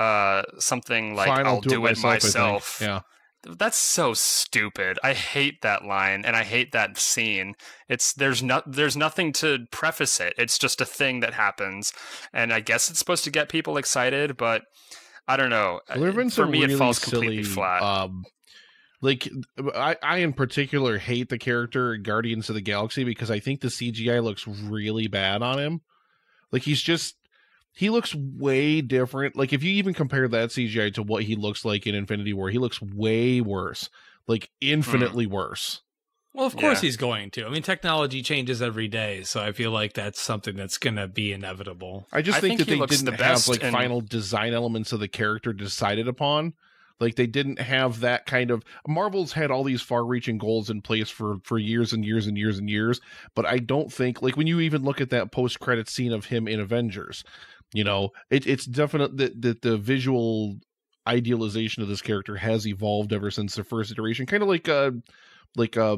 uh, something like, Fine, "I'll do, do it myself." myself. Yeah. That's so stupid. I hate that line, and I hate that scene. It's there's not there's nothing to preface it. It's just a thing that happens, and I guess it's supposed to get people excited, but I don't know. Well, for me, really it falls silly, completely flat. Um, like I, I in particular hate the character in Guardians of the Galaxy, because I think the C G I looks really bad on him. Like, he's just. He looks way different. Like, if you even compare that C G I to what he looks like in Infinity War, he looks way worse. Like, infinitely mm. worse. Well, of course yeah. he's going to. I mean, technology changes every day, so I feel like that's something that's going to be inevitable. I just I think, think that they didn't the have, like, and... final design elements of the character decided upon. Like, they didn't have that kind of... Marvel's had all these far-reaching goals in place for, for years and years and years and years, but I don't think... Like, when you even look at that post-credit scene of him in Avengers... You know, it, it's definite that, that the visual idealization of this character has evolved ever since the first iteration. Kind of like uh, like uh,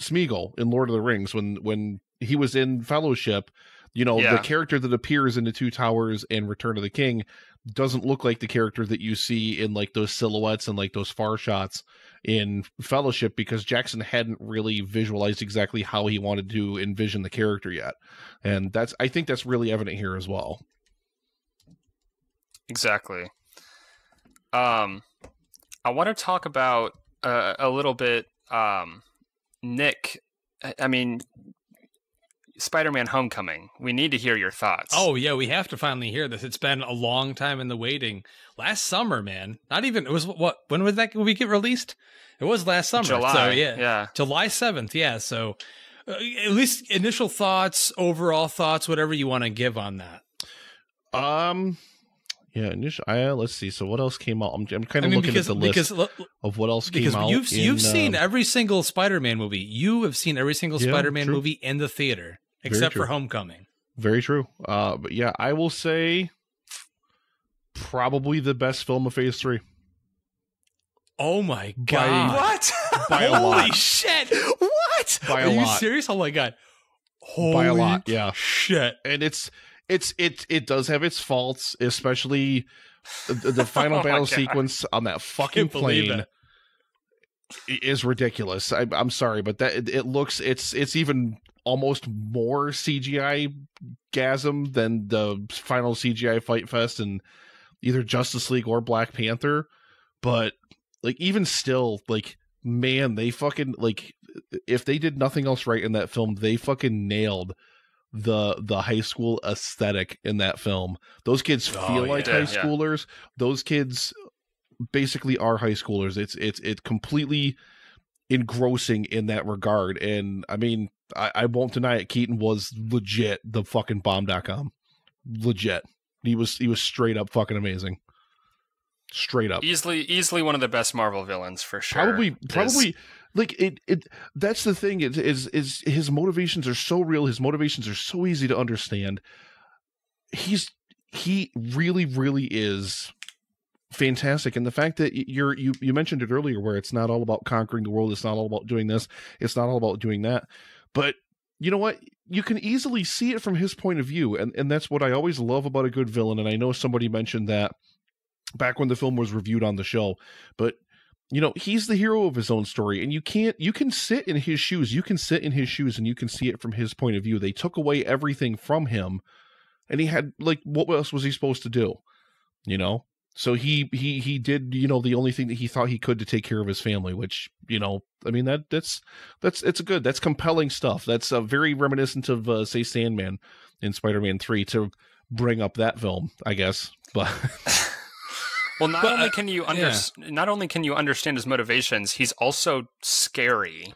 Smeagol in Lord of the Rings, when, when he was in Fellowship, you know, yeah. the character that appears in The Two Towers and Return of the King doesn't look like the character that you see in, like, those silhouettes and, like, those far shots in Fellowship, because Jackson hadn't really visualized exactly how he wanted to envision the character yet. And that's I think that's really evident here as well. Exactly. Um, I want to talk about uh, a little bit, um, Nick. I mean, Spider-Man Homecoming. We need to hear your thoughts. Oh, yeah, we have to finally hear this. It's been a long time in the waiting. Last summer, man. Not even, it was what? When was that? When we get released? It was last summer. July. So, yeah. yeah. July seventh. Yeah. So, uh, at least initial thoughts, overall thoughts, whatever you want to give on that. Um,. Yeah, I, let's see. So what else came out? I'm, I'm kind of I mean, looking because, at the list because, of what else came out. You've, in, you've seen um, every single Spider-Man movie. You have seen every single yeah, Spider-Man movie in the theater, except for Homecoming. Very true. Uh, but yeah, I will say probably the best film of Phase three. Oh my God. By, what? By a lot. Holy shit. What? By a Are lot. you serious? Oh my God. Holy by a lot, yeah. shit. And it's... It's it it does have its faults, especially the, the final oh battle sequence on that fucking plane is ridiculous. I, I'm sorry, but that it, it looks it's it's even almost more C G I-gasm than the final C G I fight fest in either Justice League or Black Panther. But like even still, like man, they fucking like if they did nothing else right in that film, they fucking nailed. the the high school aesthetic in that film. Those kids feel oh, yeah, like high yeah. schoolers. Those kids basically are high schoolers. It's it's it's completely engrossing in that regard. And I mean, I, I won't deny it. Keaton was legit the fucking bomb dot com. Legit. He was he was straight up fucking amazing. Straight up. Easily easily one of the best Marvel villains for sure. Probably probably is Like it, it. That's the thing. Is is is his motivations are so real. His motivations are so easy to understand. He's he really, really is fantastic. And the fact that you're you you mentioned it earlier, where it's not all about conquering the world. It's not all about doing this. It's not all about doing that. But you know what? you can easily see it from his point of view. And, and that's what I always love about a good villain. And I know somebody mentioned that back when the film was reviewed on the show, but you know, he's the hero of his own story, and you can't, you can sit in his shoes, you can sit in his shoes and you can see it from his point of view. They took away everything from him, and he had, like, what else was he supposed to do? You know? So he, he, he did, you know, the only thing that he thought he could to take care of his family, which, you know, I mean, that that's, that's, it's good. That's compelling stuff. That's uh, very reminiscent of, uh, say, Sandman in Spider-Man three, to bring up that film, I guess. But well, not but, only can you, under- yeah. not only can you understand his motivations, he's also scary.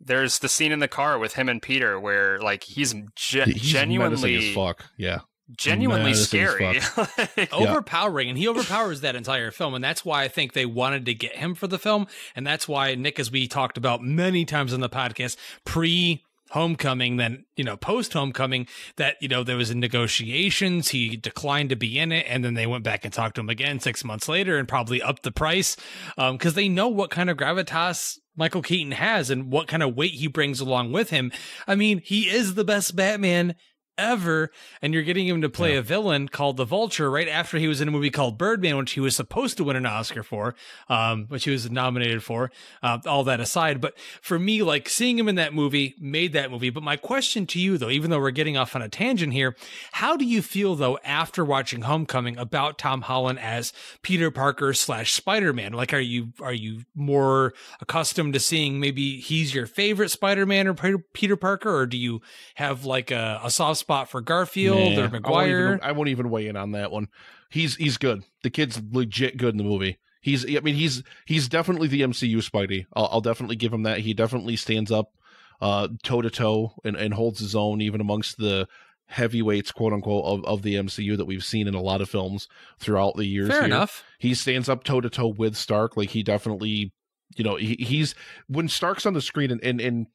There's the scene in the car with him and Peter where, like, he's, ge- he's genuinely menacing as fuck. Yeah. Genuinely scary, like, overpowering, and he overpowers that entire film, and that's why I think they wanted to get him for the film, and that's why Nick, as we talked about many times on the podcast, pre Homecoming, then, you know, post Homecoming, that, you know, there was a negotiations, he declined to be in it, and then they went back and talked to him again six months later and probably upped the price, um, because they know what kind of gravitas Michael Keaton has and what kind of weight he brings along with him. I mean, he is the best Batman ever, and you're getting him to play yeah. a villain called the Vulture right after he was in a movie called Birdman, which he was supposed to win an Oscar for, um which he was nominated for, uh, all that aside. But for me, like, seeing him in that movie made that movie. But my question to you, though, even though we're getting off on a tangent here, how do you feel, though, after watching Homecoming, about Tom Holland as Peter Parker slash Spider-Man? Like, are you are you more accustomed to seeing maybe he's your favorite Spider-Man or Peter Parker, or do you have, like, a, a soft spot for Garfield nah, or Maguire? I won't, even, I won't even weigh in on that one. He's he's good. The kid's legit good in the movie. He's I mean he's he's definitely the M C U Spidey. I'll, I'll definitely give him that. He definitely stands up uh, toe to toe and, and holds his own even amongst the heavyweights, quote unquote, of, of the M C U that we've seen in a lot of films throughout the years. Fair here. enough. He stands up toe to toe with Stark. Like, he definitely, you know, he, he's when Stark's on the screen, and and. and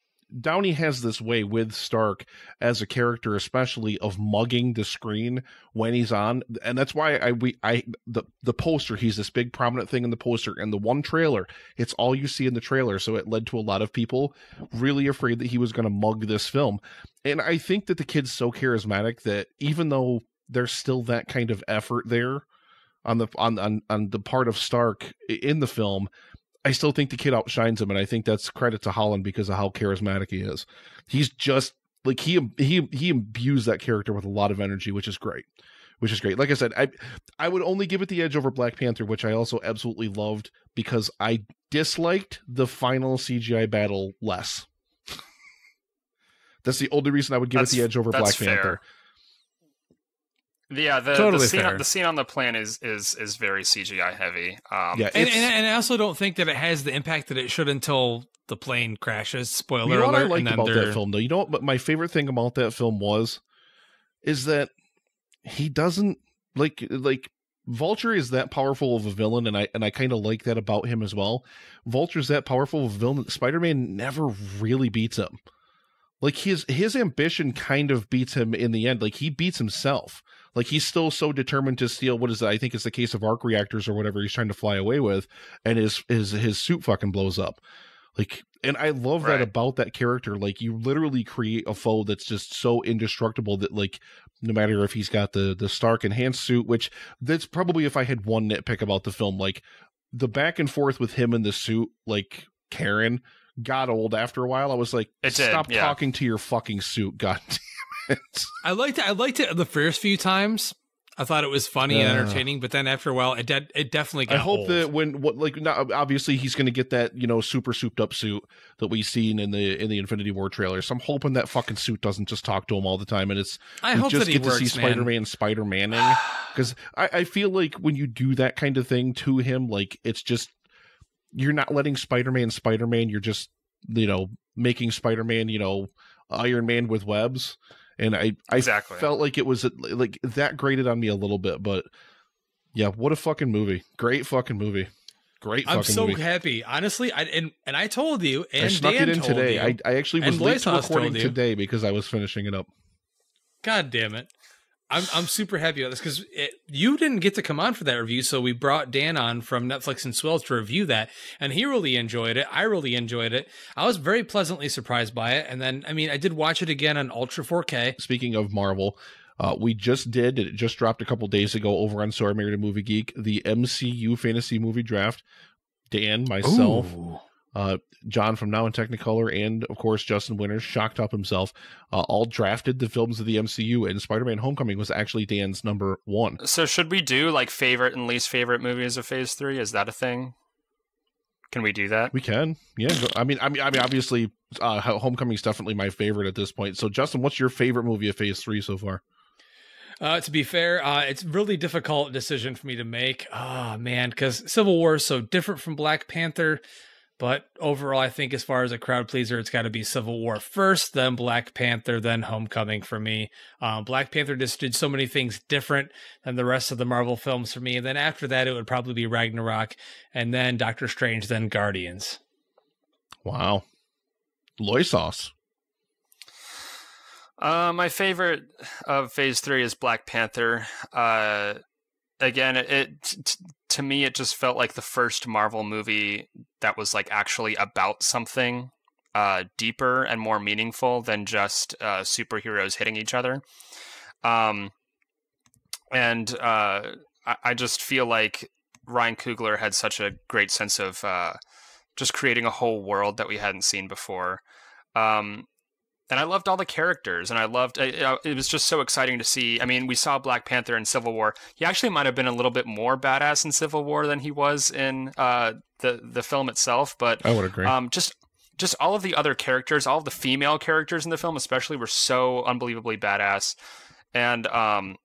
Downey has this way with Stark as a character, especially, of mugging the screen when he's on, and that's why I we I the the poster, he's this big prominent thing in the poster, and the one trailer, it's all you see in the trailer, so it led to a lot of people really afraid that he was going to mug this film. And I think that the kid's so charismatic that even though there's still that kind of effort there on the on on, on the part of Stark in the film, I still think the kid outshines him, and I think that's credit to Holland because of how charismatic he is. He's just like he he he imbues that character with a lot of energy, which is great, which is great. Like I said, I I would only give it the edge over Black Panther, which I also absolutely loved because I disliked the final C G I battle less. That's the only reason I would give that's, it the edge over Black fair. Panther. Yeah, the, totally the, scene on, the scene on the plant is is is very C G I heavy. Um, yeah, and, and and I also don't think that it has the impact that it should until the plane crashes. Spoiler you know alert! What I liked about they're... that film, though, you know, what my favorite thing about that film was, is that he doesn't like like Vulture is that powerful of a villain, and I and I kind of like that about him as well. Vulture's that powerful of a villain. Spider-Man never really beats him. Like his his ambition kind of beats him in the end. Like he beats himself. Like he's still so determined to steal what is that? I think it's the case of arc reactors or whatever he's trying to fly away with, and his his his suit fucking blows up. Like, and I love right. that about that character. Like, you literally create a foe that's just so indestructible that, like, no matter if he's got the the Stark enhanced suit, which that's probably if I had one nitpick about the film, like the back and forth with him in the suit, like Karen got old after a while. I was like, it stop did, yeah. talking to your fucking suit, goddamn. I liked it. I liked it the first few times. I thought it was funny yeah. and entertaining, but then after a while, it de- it definitely got I hope old. That when what like not, obviously he's going to get that, you know, super souped up suit that we seen in the in the Infinity War trailer. So I'm hoping that fucking suit doesn't just talk to him all the time, and it's I hope just that he get works, to see man. Spider-Man Spider-Manning, because I, I feel like when you do that kind of thing to him, like it's just you're not letting Spider-Man Spider-Man. You're just, you know, making Spider-Man, you know, Iron Man with webs. And I, I exactly. felt like it was like that grated on me a little bit, but yeah, what a fucking movie. Great fucking movie. Great. Fucking I'm so movie. happy. Honestly. I, and, and I told you, and I snuck Dan it in today. You, I, I actually was late to recording today because I was finishing it up. God damn it. I'm I'm super happy about this because you didn't get to come on for that review, so we brought Dan on from Netflix and Swells to review that, and he really enjoyed it. I really enjoyed it. I was very pleasantly surprised by it, and then I mean, I did watch it again on Ultra four K. Speaking of Marvel, uh, we just did, it just dropped a couple days ago over on So I Married a Movie Geek, the M C U Fantasy Movie Draft. Dan, myself, Ooh. uh, John from Now in Technicolor, and of course Justin Winters, Shocked Up himself, uh, all drafted the films of the M C U, and Spider-Man Homecoming was actually Dan's number one. So should we do like favorite and least favorite movies of Phase Three? Is that a thing? Can we do that? We can. Yeah. I mean, I mean, I mean, obviously, uh, Homecoming is definitely my favorite at this point. So Justin, what's your favorite movie of Phase Three so far? Uh, to be fair, uh, it's a really difficult decision for me to make. Oh, man, because Civil War is so different from Black Panther. But overall, I think as far as a crowd pleaser, it's got to be Civil War first, then Black Panther, then Homecoming for me. Um, Black Panther just did so many things different than the rest of the Marvel films for me. And then after that, it would probably be Ragnarok, and then Doctor Strange, then Guardians. Wow. LoySauce. Uh, my favorite of Phase Three is Black Panther. Uh, again, it, it t to me it just felt like the first Marvel movie that was like actually about something uh, deeper and more meaningful than just uh, superheroes hitting each other. Um, and uh, I, I just feel like Ryan Coogler had such a great sense of uh, just creating a whole world that we hadn't seen before. Um, And I loved all the characters, and I loved it, it was just so exciting to see. I mean, we saw Black Panther in Civil War. He actually might have been a little bit more badass in Civil War than he was in uh, the the film itself. But I would agree. Um, just just all of the other characters, all of the female characters in the film, especially, were so unbelievably badass. And um,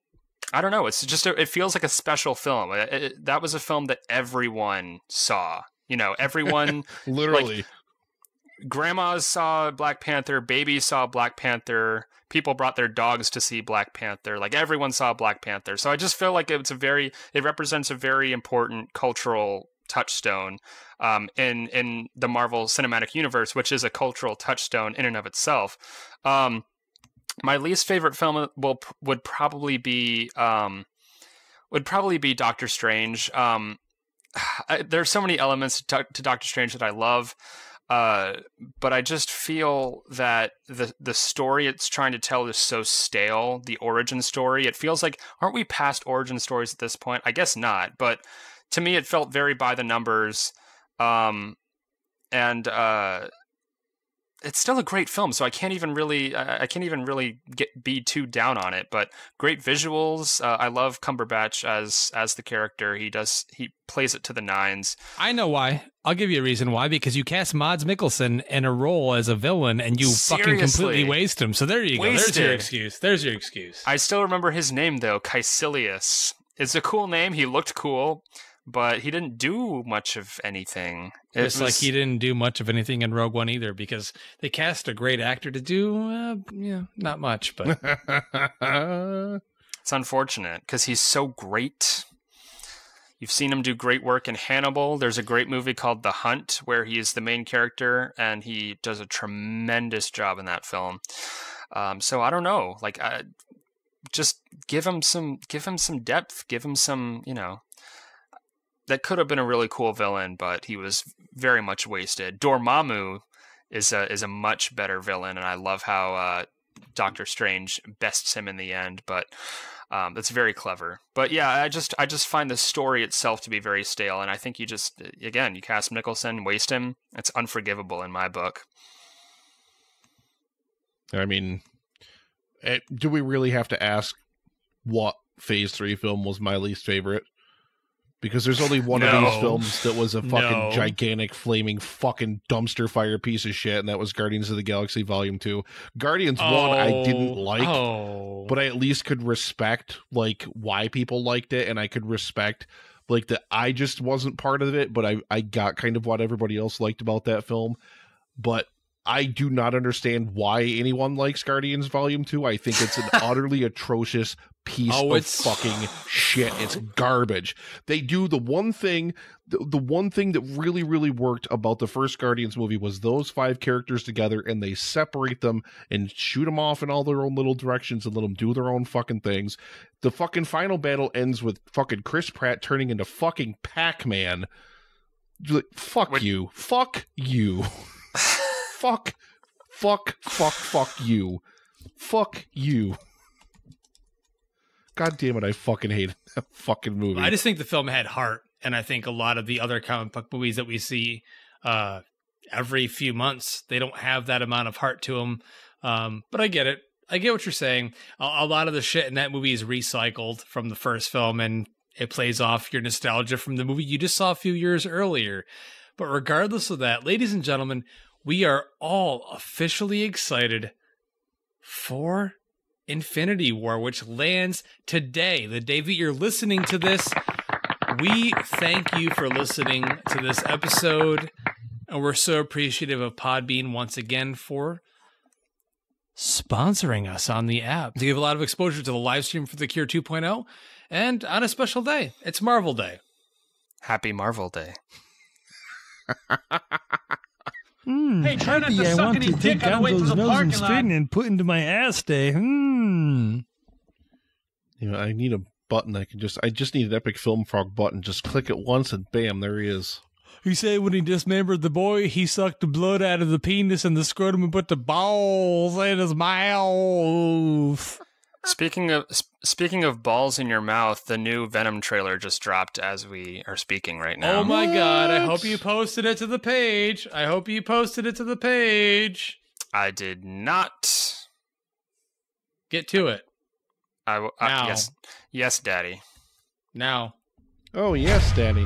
I don't know, it's just a, it feels like a special film. It, it, that was a film that everyone saw. You know, everyone literally. Like, grandmas saw Black Panther, babies saw Black Panther, people brought their dogs to see Black Panther, like everyone saw Black Panther. So I just feel like it's a very, it represents a very important cultural touchstone um, in, in the Marvel Cinematic Universe, which is a cultural touchstone in and of itself. Um, my least favorite film will, would probably be, um, would probably be Doctor Strange. Um, there's so many elements to, to Doctor Strange that I love. Uh, but I just feel that the the story it's trying to tell is so stale, the origin story. It feels like, aren't we past origin stories at this point? I guess not, but to me it felt very by the numbers. Um, and uh, it's still a great film, so I can't even really I can't even really get be too down on it, but great visuals. Uh, I love Cumberbatch as as the character. He does he plays it to the nines. I know why. I'll give you a reason why, because you cast Mads Mikkelsen in a role as a villain and you Seriously. fucking completely waste him. So there you go. Wasted. There's your excuse. There's your excuse. I still remember his name, though. Caecilius. It's a cool name. He looked cool, but he didn't do much of anything. It it's was... like he didn't do much of anything in Rogue One either, because they cast a great actor to do, uh, yeah, not much, but it's unfortunate because he's so great. You've seen him do great work in Hannibal. There's a great movie called The Hunt where he is the main character, and he does a tremendous job in that film. Um, so I don't know, like, I, just give him some, give him some depth, give him some, you know, that could have been a really cool villain, but he was very much wasted. Dormammu is a is a much better villain, and I love how uh, Doctor Strange bests him in the end, but. Um, that's very clever, but yeah, I just I just find the story itself to be very stale, and I think you just again you cast Nicholson, waste him. It's unforgivable in my book. I mean, it, do we really have to ask what Phase Three film was my least favorite? Because there's only one no. of these films that was a fucking no. gigantic, flaming, fucking dumpster fire piece of shit, and that was Guardians of the Galaxy Volume Two. Guardians oh, One, I didn't like, oh. but I at least could respect like why people liked it, and I could respect like that I just wasn't part of it, but I I got kind of what everybody else liked about that film. But I do not understand why anyone likes Guardians Volume two. I think it's an utterly atrocious piece oh, of it's... fucking shit. It's garbage. They do the one thing, the, the one thing that really, really worked about the first Guardians movie was those five characters together, and they separate them and shoot them off in all their own little directions and let them do their own fucking things. The fucking final battle ends with fucking Chris Pratt turning into fucking Pac-Man. Like, fuck Wait. you. Fuck you. Fuck, fuck, fuck, fuck you. Fuck you. God damn it, I fucking hate that fucking movie. I just think the film had heart, and I think a lot of the other comic book movies that we see uh, every few months, they don't have that amount of heart to them. Um, but I get it. I get what you're saying. A, a lot of the shit in that movie is recycled from the first film, and it plays off your nostalgia from the movie you just saw a few years earlier. But regardless of that, ladies and gentlemen, we are all officially excited for Infinity War, which lands today. The day that you're listening to this, we thank you for listening to this episode. And we're so appreciative of Podbean once again for sponsoring us on the app to give a lot of exposure to the live stream for The Cure two point oh. And on a special day, it's Marvel Day. Happy Marvel Day. Mm, hey, try not to I suck any to dick on the way to the parking lot and put into my ass day. Hmm. You know, I need a button. I can just, I just need an Epic Film Frog button. Just click it once, and bam, there he is. He said when he dismembered the boy, he sucked the blood out of the penis and the scrotum and put the balls in his mouth. Speaking of speaking of balls in your mouth, the new Venom trailer just dropped as we are speaking right now. Oh my god, I hope you posted it to the page. I hope you posted it to the page. I did not. Get to it. I, I, now. Yes, yes, Daddy. Now. Oh, yes, Daddy.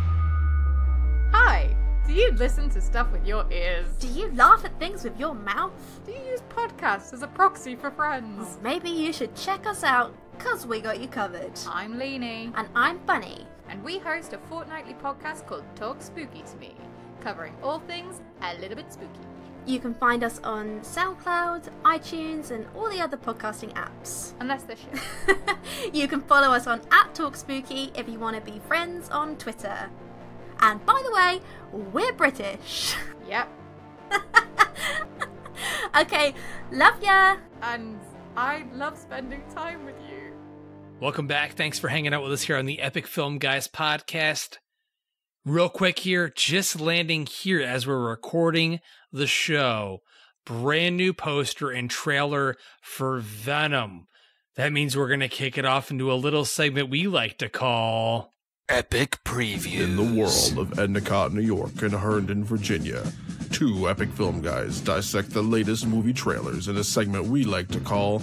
Hi. Do you listen to stuff with your ears? Do you laugh at things with your mouth? Do you use podcasts as a proxy for friends? Well, maybe you should check us out, because we got you covered. I'm Leanie. And I'm Bunny. And we host a fortnightly podcast called Talk Spooky to Me, covering all things a little bit spooky. You can find us on SoundCloud, iTunes, and all the other podcasting apps. Unless they're shit. You can follow us on at Talk Spooky if you want to be friends on Twitter. And by the way, we're British. Yep. Okay, love ya. And I love spending time with you. Welcome back. Thanks for hanging out with us here on the Epic Film Guys podcast. Real quick here, just landing here as we're recording the show. Brand new poster and trailer for Venom. That means we're going to kick it off into a little segment we like to call... Epic Previews. In the world of Endicott, New York and Herndon, Virginia, two Epic Film Guys dissect the latest movie trailers in a segment we like to call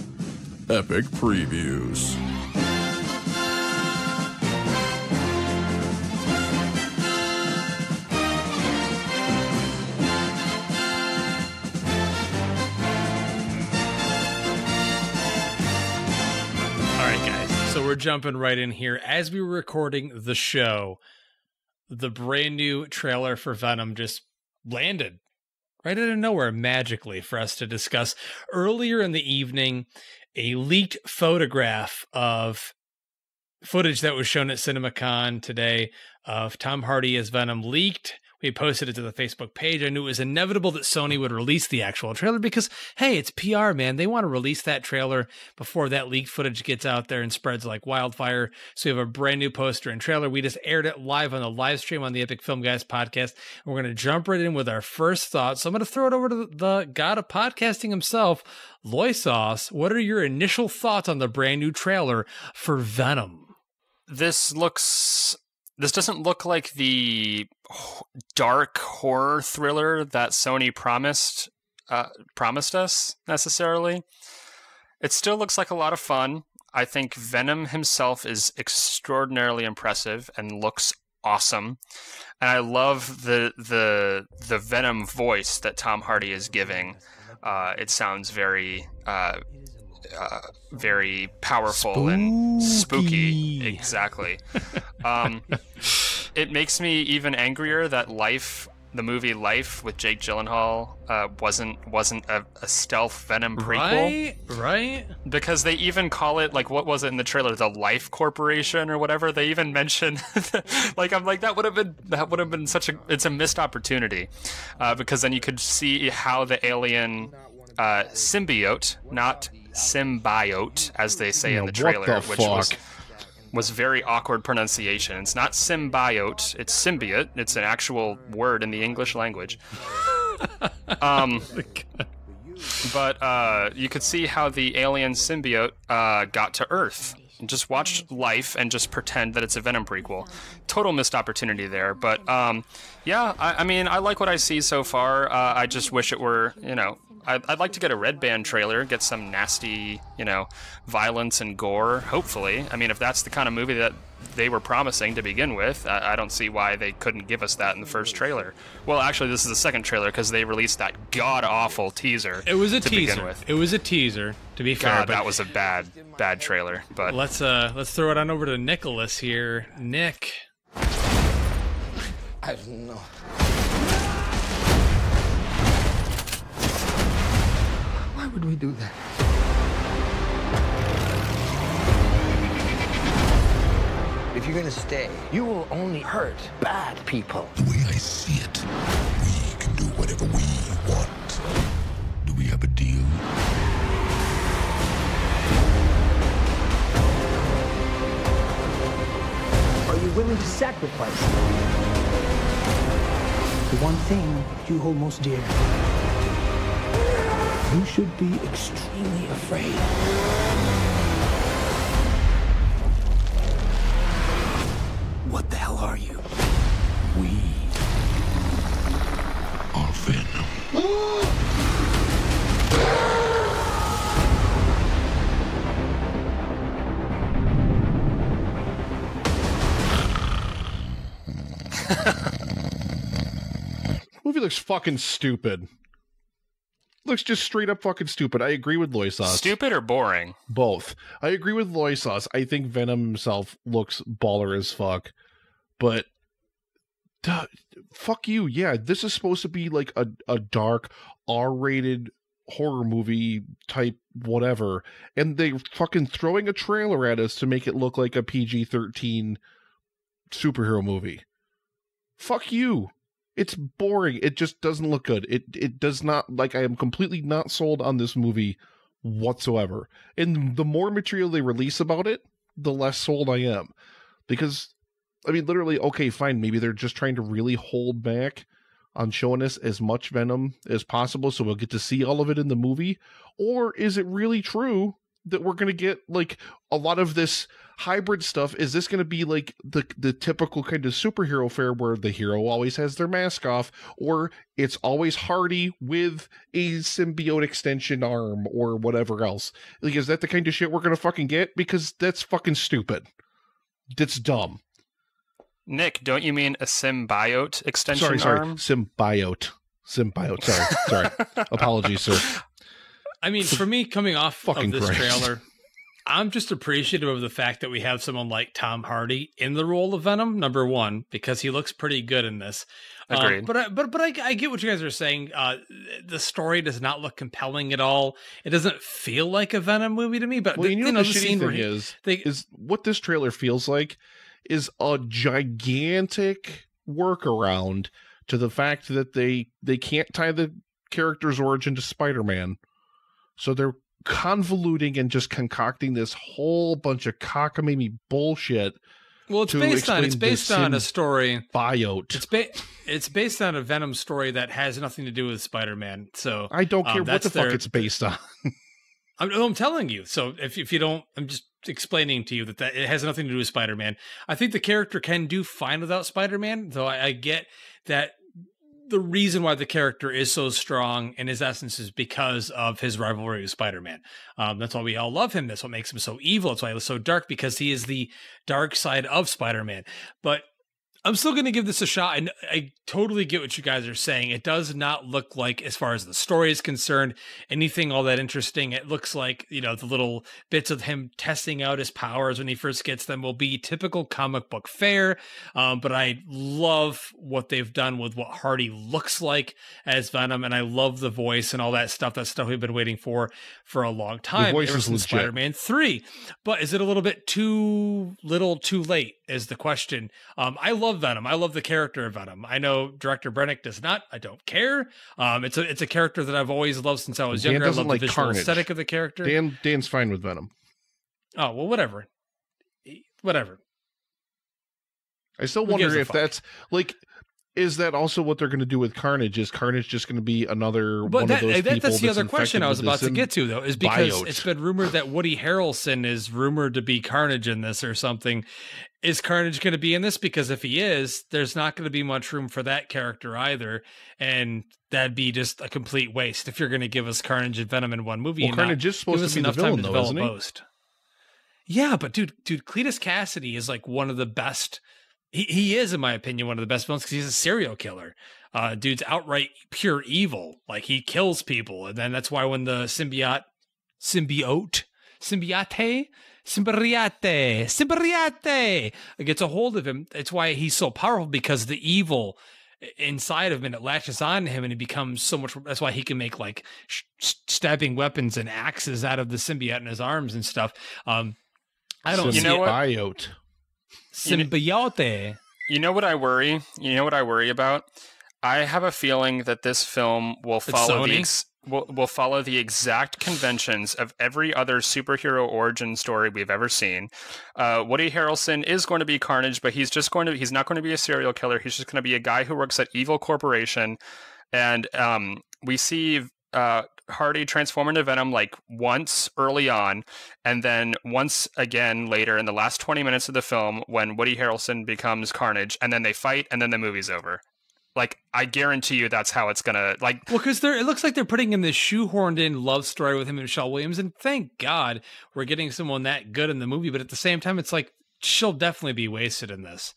Epic Previews. We're jumping right in here. As we were recording the show, the brand new trailer for Venom just landed right out of nowhere magically for us to discuss. Earlier in the evening, a leaked photograph of footage that was shown at CinemaCon today of Tom Hardy as Venom leaked. We posted it to the Facebook page. I knew it was inevitable that Sony would release the actual trailer because, hey, it's P R, man. They want to release that trailer before that leaked footage gets out there and spreads like wildfire. So we have a brand new poster and trailer. We just aired it live on the live stream on the Epic Film Guys podcast. And we're going to jump right in with our first thoughts. So I'm going to throw it over to the god of podcasting himself, LoySauce. What are your initial thoughts on the brand new trailer for Venom? This looks... This doesn't look like the dark horror thriller that Sony promised uh, promised us, necessarily. It still looks like a lot of fun. I think Venom himself is extraordinarily impressive and looks awesome. And I love the the the Venom voice that Tom Hardy is giving. Uh, it sounds very... Uh, Uh, very powerful spooky. and spooky. Exactly. um, it makes me even angrier that life the movie Life with Jake Gyllenhaal uh, wasn't wasn't a, a stealth Venom prequel, right? Right? Because they even call it, like, what was it in the trailer? The Life Corporation or whatever. They even mention, like, I'm like, that would have been that would have been such a it's a missed opportunity, uh, because then you could see how the alien uh, symbiote, not symbiote as they say in the trailer, what the which fuck? was. was very awkward pronunciation. It's not symbiote, it's symbiote. It's an actual word in the English language. um, but uh, you could see how the alien symbiote uh, got to Earth. Just watch Life and just pretend that it's a Venom prequel. Total missed opportunity there. But um, yeah, I, I mean, I like what I see so far. Uh, I just wish it were, you know, I'd, I'd like to get a Red Band trailer, get some nasty, you know, violence and gore, hopefully. I mean, if that's the kind of movie that they were promising to begin with, I, I don't see why they couldn't give us that in the first trailer. Well, actually, this is the second trailer because they released that god-awful teaser. It was a to teaser. Begin with. It was a teaser, to be fair. God, that was a bad, bad trailer. But let's uh, let's throw it on over to Nicholas here. Nick. I don't know. Why would we do that? If you're gonna stay, you will only hurt bad people. The way I see it, we can do whatever we want. Do we have a deal? Are you willing to sacrifice the one thing you hold most dear? You should be extremely afraid. What the hell are you? We are Venom. Movie looks fucking stupid. Looks just straight up fucking stupid. I agree with LoySauce. Stupid or boring? Both. I agree with LoySauce. I think Venom himself looks baller as fuck. But duh, fuck you. Yeah, this is supposed to be like a, a dark, R-rated horror movie type whatever. And they're fucking throwing a trailer at us to make it look like a P G thirteen superhero movie. Fuck you. It's boring. It just doesn't look good. It it does not, like, I am completely not sold on this movie whatsoever. And the more material they release about it, the less sold I am. Because, I mean, literally, okay, fine, maybe they're just trying to really hold back on showing us as much Venom as possible so we'll get to see all of it in the movie. Or is it really true that we're going to get, like, a lot of this hybrid stuff? Is this going to be like the the typical kind of superhero fare where the hero always has their mask off, or it's always Hardy with a symbiote extension arm or whatever else? Like, is that the kind of shit we're going to fucking get? Because that's fucking stupid. That's dumb. Nick, don't you mean a symbiote extension sorry, sorry. arm? Symbiote. Symbiote. Sorry. Sorry. Apologies, sir. I mean, for me, coming off fucking of this Christ. trailer, I'm just appreciative of the fact that we have someone like Tom Hardy in the role of Venom, number one, because he looks pretty good in this. Agreed. Um, but I, but, but I, I get what you guys are saying. Uh, the story does not look compelling at all. It doesn't feel like a Venom movie to me. But well, the, you know, you know the, the shitty thing he, is, they, is what this trailer feels like is a gigantic workaround to the fact that they, they can't tie the character's origin to Spider-Man. So they're convoluting and just concocting this whole bunch of cockamamie bullshit. Well, it's based on it's based on a story. Biote. It's ba it's based on a Venom story that has nothing to do with Spider-Man. So I don't care um, what the their, fuck it's based on. I'm, I'm telling you. So if if you don't, I'm just explaining to you that, that it has nothing to do with Spider-Man. I think the character can do fine without Spider-Man, though I, I get that. The reason why the character is so strong in his essence is because of his rivalry with Spider-Man. Um, that's why we all love him. That's what makes him so evil. That's why he was so dark, because he is the dark side of Spider-Man. But I'm still going to give this a shot, and I totally get what you guys are saying. It does not look like, as far as the story is concerned, anything all that interesting. It looks like, you know, the little bits of him testing out his powers when he first gets them will be typical comic book fare. Um, but I love what they've done with what Hardy looks like as Venom, and I love the voice and all that stuff. That's stuff we've been waiting for for a long time, ever since Spider-Man three. But is it a little bit too little, too late? Is the question. Um, I love Venom. I love the character of Venom. I know director Brennick does not. I don't care. Um, it's a it's a character that I've always loved since I was Dan younger. I love like the visual carnage. aesthetic of the character. Dan Dan's fine with Venom. Oh well, whatever, whatever. I still Who wonder if fuck? that's like. Is that also what they're going to do with Carnage? Is Carnage just going to be another but one that, of those that, people? That's the that's other question I was about to get to, though, is because biote. it's been rumored that Woody Harrelson is rumored to be Carnage in this or something. Is Carnage going to be in this? Because if he is, there's not going to be much room for that character either, and that'd be just a complete waste if you're going to give us Carnage and Venom in one movie. Well, and Carnage is supposed to be enough the villain, time to though, isn't he? Most. Yeah, but dude, dude, Cletus Cassidy is like one of the best. He, he is, in my opinion, one of the best villains because he's a serial killer. Uh, dude's outright pure evil. Like, he kills people. And then that's why when the symbiote, symbiote, symbiote, symbiote, symbiote gets a hold of him, it's why he's so powerful, because the evil inside of him, and it latches on him, and he becomes so much. That's why he can make, like, sh stabbing weapons and axes out of the symbiote in his arms and stuff. Um, I don't Symbiote. You know what? Symbiote. You know what I worry? You know what I worry about? I have a feeling that this film will follow the ex will, will follow the exact conventions of every other superhero origin story we've ever seen. Uh, Woody Harrelson is going to be Carnage, but he's just going to he's not going to be a serial killer. He's just going to be a guy who works at Evil Corporation, and um, we see. Uh, Hardy transform into Venom like once early on, and then once again later in the last twenty minutes of the film when Woody Harrelson becomes Carnage, and then they fight, and then the movie's over. Like, I guarantee you that's how it's gonna, like... Well, because it looks like they're putting in this shoehorned-in love story with him and Michelle Williams, and thank God we're getting someone that good in the movie, but at the same time, it's like, she'll definitely be wasted in this.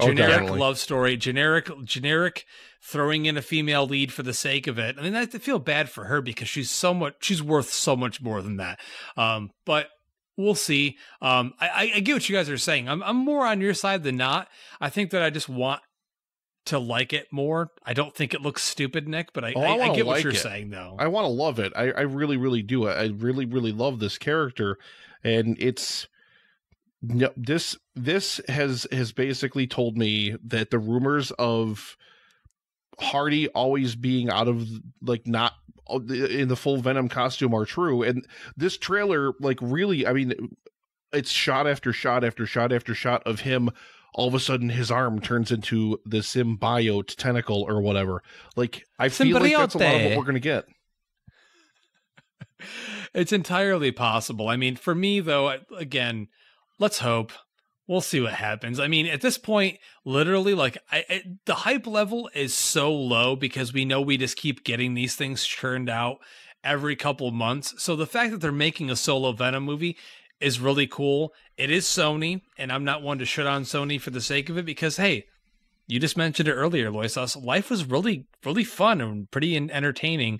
Generic oh, love story, generic, generic throwing in a female lead for the sake of it. I mean, I feel bad for her because she's so much, she's worth so much more than that. Um, but we'll see. Um, I, I get what you guys are saying. I'm, I'm more on your side than not. I think that I just want to like it more. I don't think it looks stupid, Nick, but I, oh, I, I, I get like what you're it. saying though. I want to love it. I, I really, really do. I really, really love this character, and it's, no, this this has has basically told me that the rumors of Hardy always being out of, like, not in the full Venom costume are true. And this trailer, like, really, I mean, it's shot after shot after shot after shot of him. All of a sudden, his arm turns into the symbiote tentacle or whatever. Like, I feel symbiote. like that's a lot of what we're going to get. It's entirely possible. I mean, for me, though, again... Let's hope. We'll see what happens. I mean, at this point, literally, like, I, I, the hype level is so low because we know we just keep getting these things churned out every couple months. So the fact that they're making a solo Venom movie is really cool. It is Sony, and I'm not one to shit on Sony for the sake of it because, hey, you just mentioned it earlier, LoySauce. Life was really, really fun and pretty entertaining.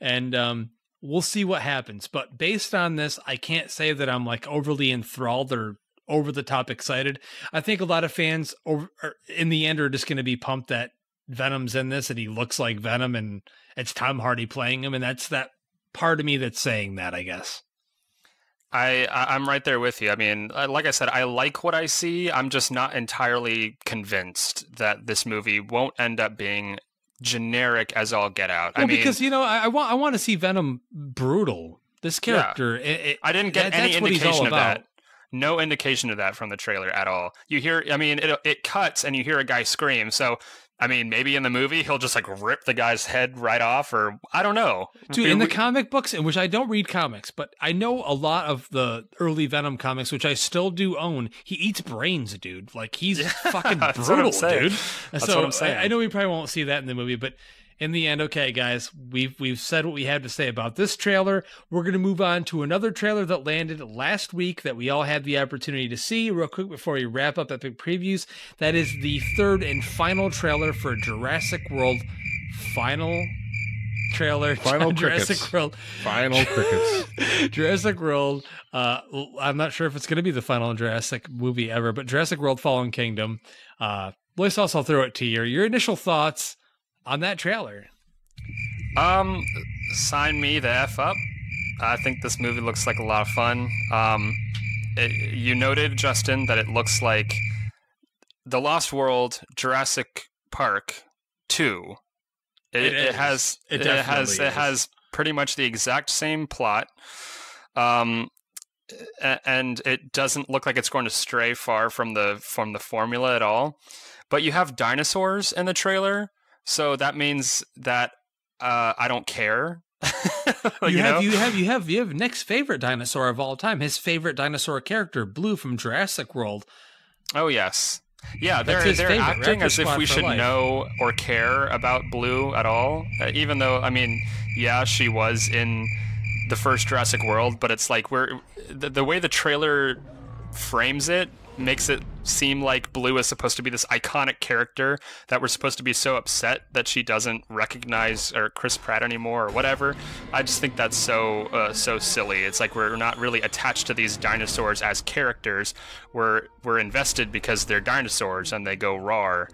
And, um... we'll see what happens. But based on this, I can't say that I'm, like, overly enthralled or over the top excited. I think a lot of fans over, are, in the end are just going to be pumped that Venom's in this and he looks like Venom and it's Tom Hardy playing him. And that's that part of me that's saying that, I guess. I, I'm right there with you. I mean, like I said, I like what I see. I'm just not entirely convinced that this movie won't end up being generic as all get out. Well, I mean, because, you know, I, I want I want to see Venom brutal. This character, yeah. it, it, I didn't get that, any indication of that. No indication of that from the trailer at all. You hear, I mean, it it cuts and you hear a guy scream. So, I mean, maybe in the movie he'll just, like, rip the guy's head right off, or I don't know. Dude, Dude in we, the comic books, in which I don't read comics, but I know a lot of the early Venom comics, which I still do own. He eats brains, dude. Like, he's yeah, fucking brutal, that's what I'm dude. That's so what I'm saying. I, I know we probably won't see that in the movie, but in the end, okay, guys, we've we've said what we had to say about this trailer. We're going to move on to another trailer that landed last week that we all had the opportunity to see real quick before we wrap up Epic Previews. That is the third and final trailer for Jurassic World. Final trailer. Final Jurassic crickets. World. Final crickets. Jurassic World. Uh, I'm not sure if it's going to be the final Jurassic movie ever, but Jurassic World Fallen Kingdom. Uh, LoySauce, I'll throw it to you. Your initial thoughts on that trailer? Um, sign me the F up. I think this movie looks like a lot of fun. Um, it, you noted, Justin, that it looks like The Lost World Jurassic Park two. It, it, it has it, it has is. it has pretty much the exact same plot, um, and it doesn't look like it's going to stray far from the from the formula at all. But you have dinosaurs in the trailer, so that means that uh, I don't care. Like, you, you, have, know? you have you have you have Nick's favorite dinosaur of all time, his favorite dinosaur character, Blue from Jurassic World. Oh yes. Yeah, they're, they're acting as if we should know or care about Blue at all. Uh, even though, I mean, yeah, she was in the first Jurassic World, but it's like we're the, the way the trailer frames it makes it seem like Blue is supposed to be this iconic character that we're supposed to be so upset that she doesn't recognize or Chris Pratt anymore or whatever. I just think that's so uh, so silly. It's like we're not really attached to these dinosaurs as characters. We're we're invested because they're dinosaurs and they go rawr.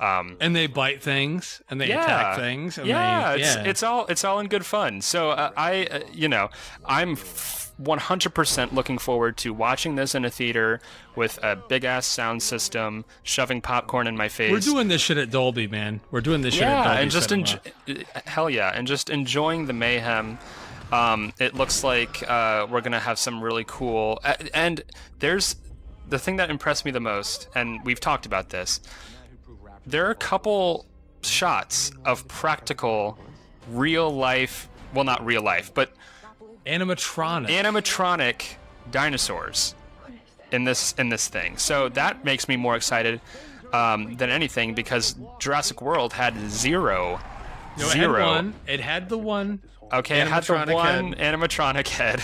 Um, and they bite things, and they yeah, attack things. And yeah, they, yeah. It's, it's all it's all in good fun. So uh, I, uh, you know, I'm one hundred percent looking forward to watching this in a theater with a big ass sound system, shoving popcorn in my face. We're doing this shit at Dolby, man. We're doing this shit yeah, at Dolby. And just enjoy, hell yeah, and just enjoying the mayhem. Um, it looks like uh, we're gonna have some really cool. Uh, and there's the thing that impressed me the most, and we've talked about this. There are a couple shots of practical, real life, well, not real life, but animatronic animatronic dinosaurs in this in this thing. So that makes me more excited um, than anything, because Jurassic World had zero, no, zero. It had one. It had the one. Okay, it had the one head. animatronic head.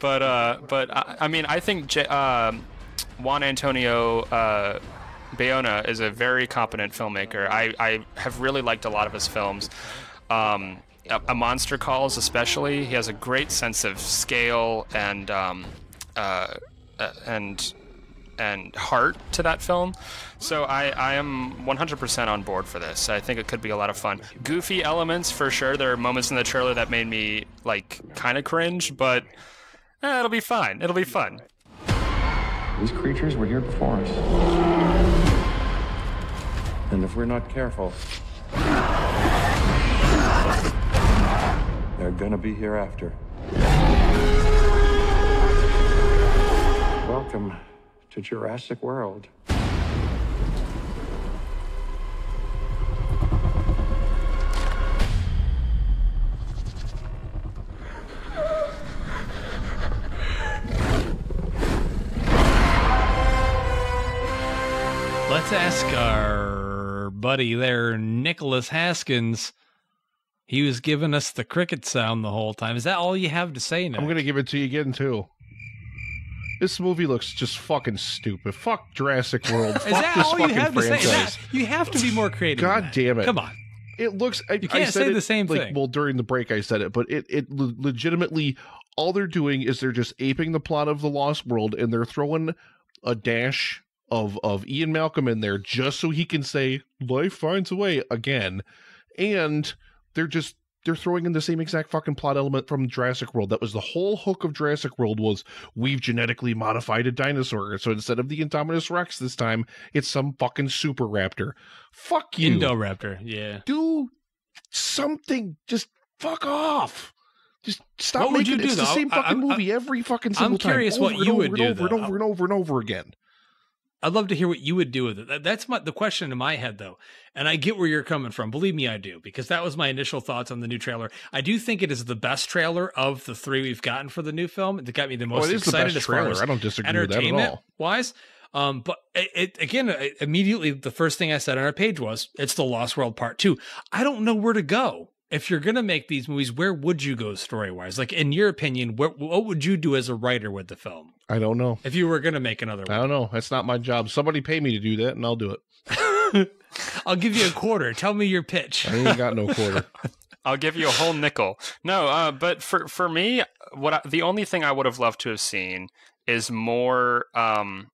but uh, but I, I mean, I think J uh, Juan Antonio. Uh, Bayona is a very competent filmmaker. I, I have really liked a lot of his films. Um, a, a Monster Calls especially. He has a great sense of scale and um, uh, and and heart to that film. So I, I am one hundred percent on board for this. I think it could be a lot of fun. Goofy elements for sure. There are moments in the trailer that made me like kind of cringe, but eh, it'll be fine. It'll be fun. These creatures were here before us. And if we're not careful, they're gonna be hereafter. Welcome to Jurassic World. Let's ask our buddy there, Nicholas Haskins. He was giving us the cricket sound the whole time. Is that all you have to say now? I'm gonna give it to you again too. This movie looks just fucking stupid. Fuck Jurassic World. Is Fuck that this all you have franchise. to say? That, you have to be more creative. God damn it! Come on. It looks. I, you can't I said say it, the same like, thing. Well, during the break, I said it, but it it le legitimately all they're doing is they're just aping the plot of The Lost World, and they're throwing a dash of of Ian Malcolm in there just so he can say life finds a way again, and they're just they're throwing in the same exact fucking plot element from Jurassic World. That was the whole hook of Jurassic World, was we've genetically modified a dinosaur, so instead of the Indominus Rex this time it's some fucking super raptor. Fuck you, Indoraptor. Yeah, do something. Just fuck off. Just stop what making would you do, it's though? the same fucking I, I, movie I, every fucking single I'm time. I'm curious over what you would do and over, and over and over and over again. I'd love to hear what you would do with it. That's my, the question in my head, though. And I get where you're coming from. Believe me, I do, because that was my initial thoughts on the new trailer. I do think it is the best trailer of the three we've gotten for the new film. It got me the most oh, it excited is the best as far as I don't disagree with that at all. Wise, Um, but it, it again, it, immediately the first thing I said on our page was, it's The Lost World Part Two. I don't know where to go. If you're going to make these movies, where would you go story-wise? Like, in your opinion, what, what would you do as a writer with the film? I don't know. If you were going to make another one. I don't know. That's not my job. Somebody pay me to do that, and I'll do it. I'll give you a quarter. Tell me your pitch. I ain't got no quarter. I'll give you a whole nickel. No, uh, but for, for me, what I, the only thing I would have loved to have seen is more... Um,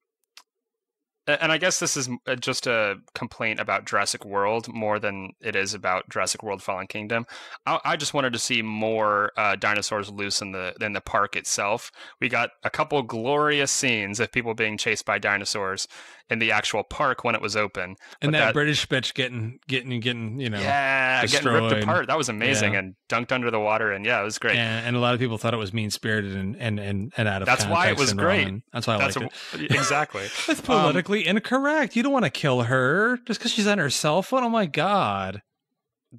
and I guess this is just a complaint about Jurassic World more than it is about Jurassic World Fallen Kingdom. I, I just wanted to see more uh, dinosaurs loose in the in the park itself. We got a couple glorious scenes of people being chased by dinosaurs in the actual park when it was open. And that, that British bitch getting, getting, getting, you know, yeah, destroyed. Getting ripped apart. That was amazing. Yeah. And dunked under the water. And yeah, it was great. And, and a lot of people thought it was mean spirited and, and, and, and out of That's why it was great. Wrong. That's why I That's liked a, it. Exactly. That's politically incorrect. You don't want to kill her just because she's on her cell phone. Oh my god,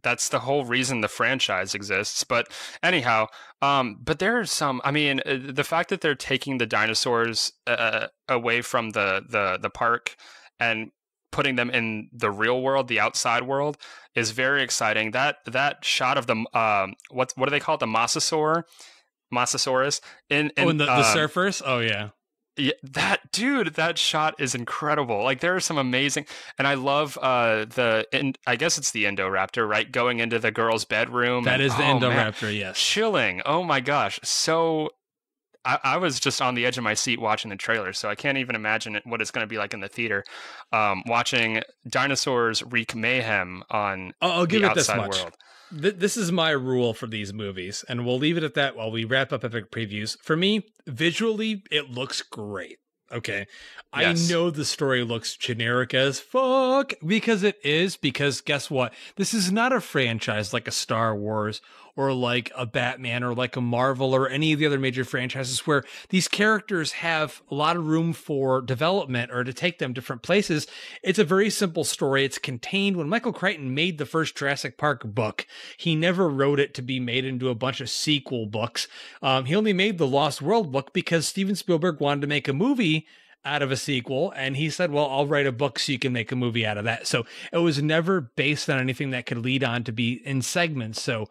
that's the whole reason the franchise exists. But anyhow, um but there are some, I mean, the fact that they're taking the dinosaurs uh, away from the the the park and putting them in the real world, the outside world, is very exciting. That that shot of the um what what do they call it, the mosasaur mosasaurus in, in oh, and the, the uh, surfers. Oh yeah. Yeah, that dude, that shot is incredible. Like, there are some amazing, and I love uh the in, I guess it's the Indoraptor, right? Going into the girl's bedroom. That and, is the oh, Indoraptor, man. Yes. Chilling. Oh my gosh. So I, I was just on the edge of my seat watching the trailer, so I can't even imagine what it's going to be like in the theater. Um, watching dinosaurs wreak mayhem on I'll, I'll give the it outside this much. world. This is my rule for these movies, and we'll leave it at that while we wrap up Epic Previews. For me, visually, it looks great. Okay. Yes. I know the story looks generic as fuck, because it is, because guess what? This is not a franchise like a Star Wars or like a Batman or like a Marvel or any of the other major franchises where these characters have a lot of room for development or to take them different places. It's a very simple story. It's contained. When Michael Crichton made the first Jurassic Park book, he never wrote it to be made into a bunch of sequel books. Um, he only made the Lost World book because Steven Spielberg wanted to make a movie out of a sequel, and he said, well, I'll write a book so you can make a movie out of that. So it was never based on anything that could lead on to be in segments. So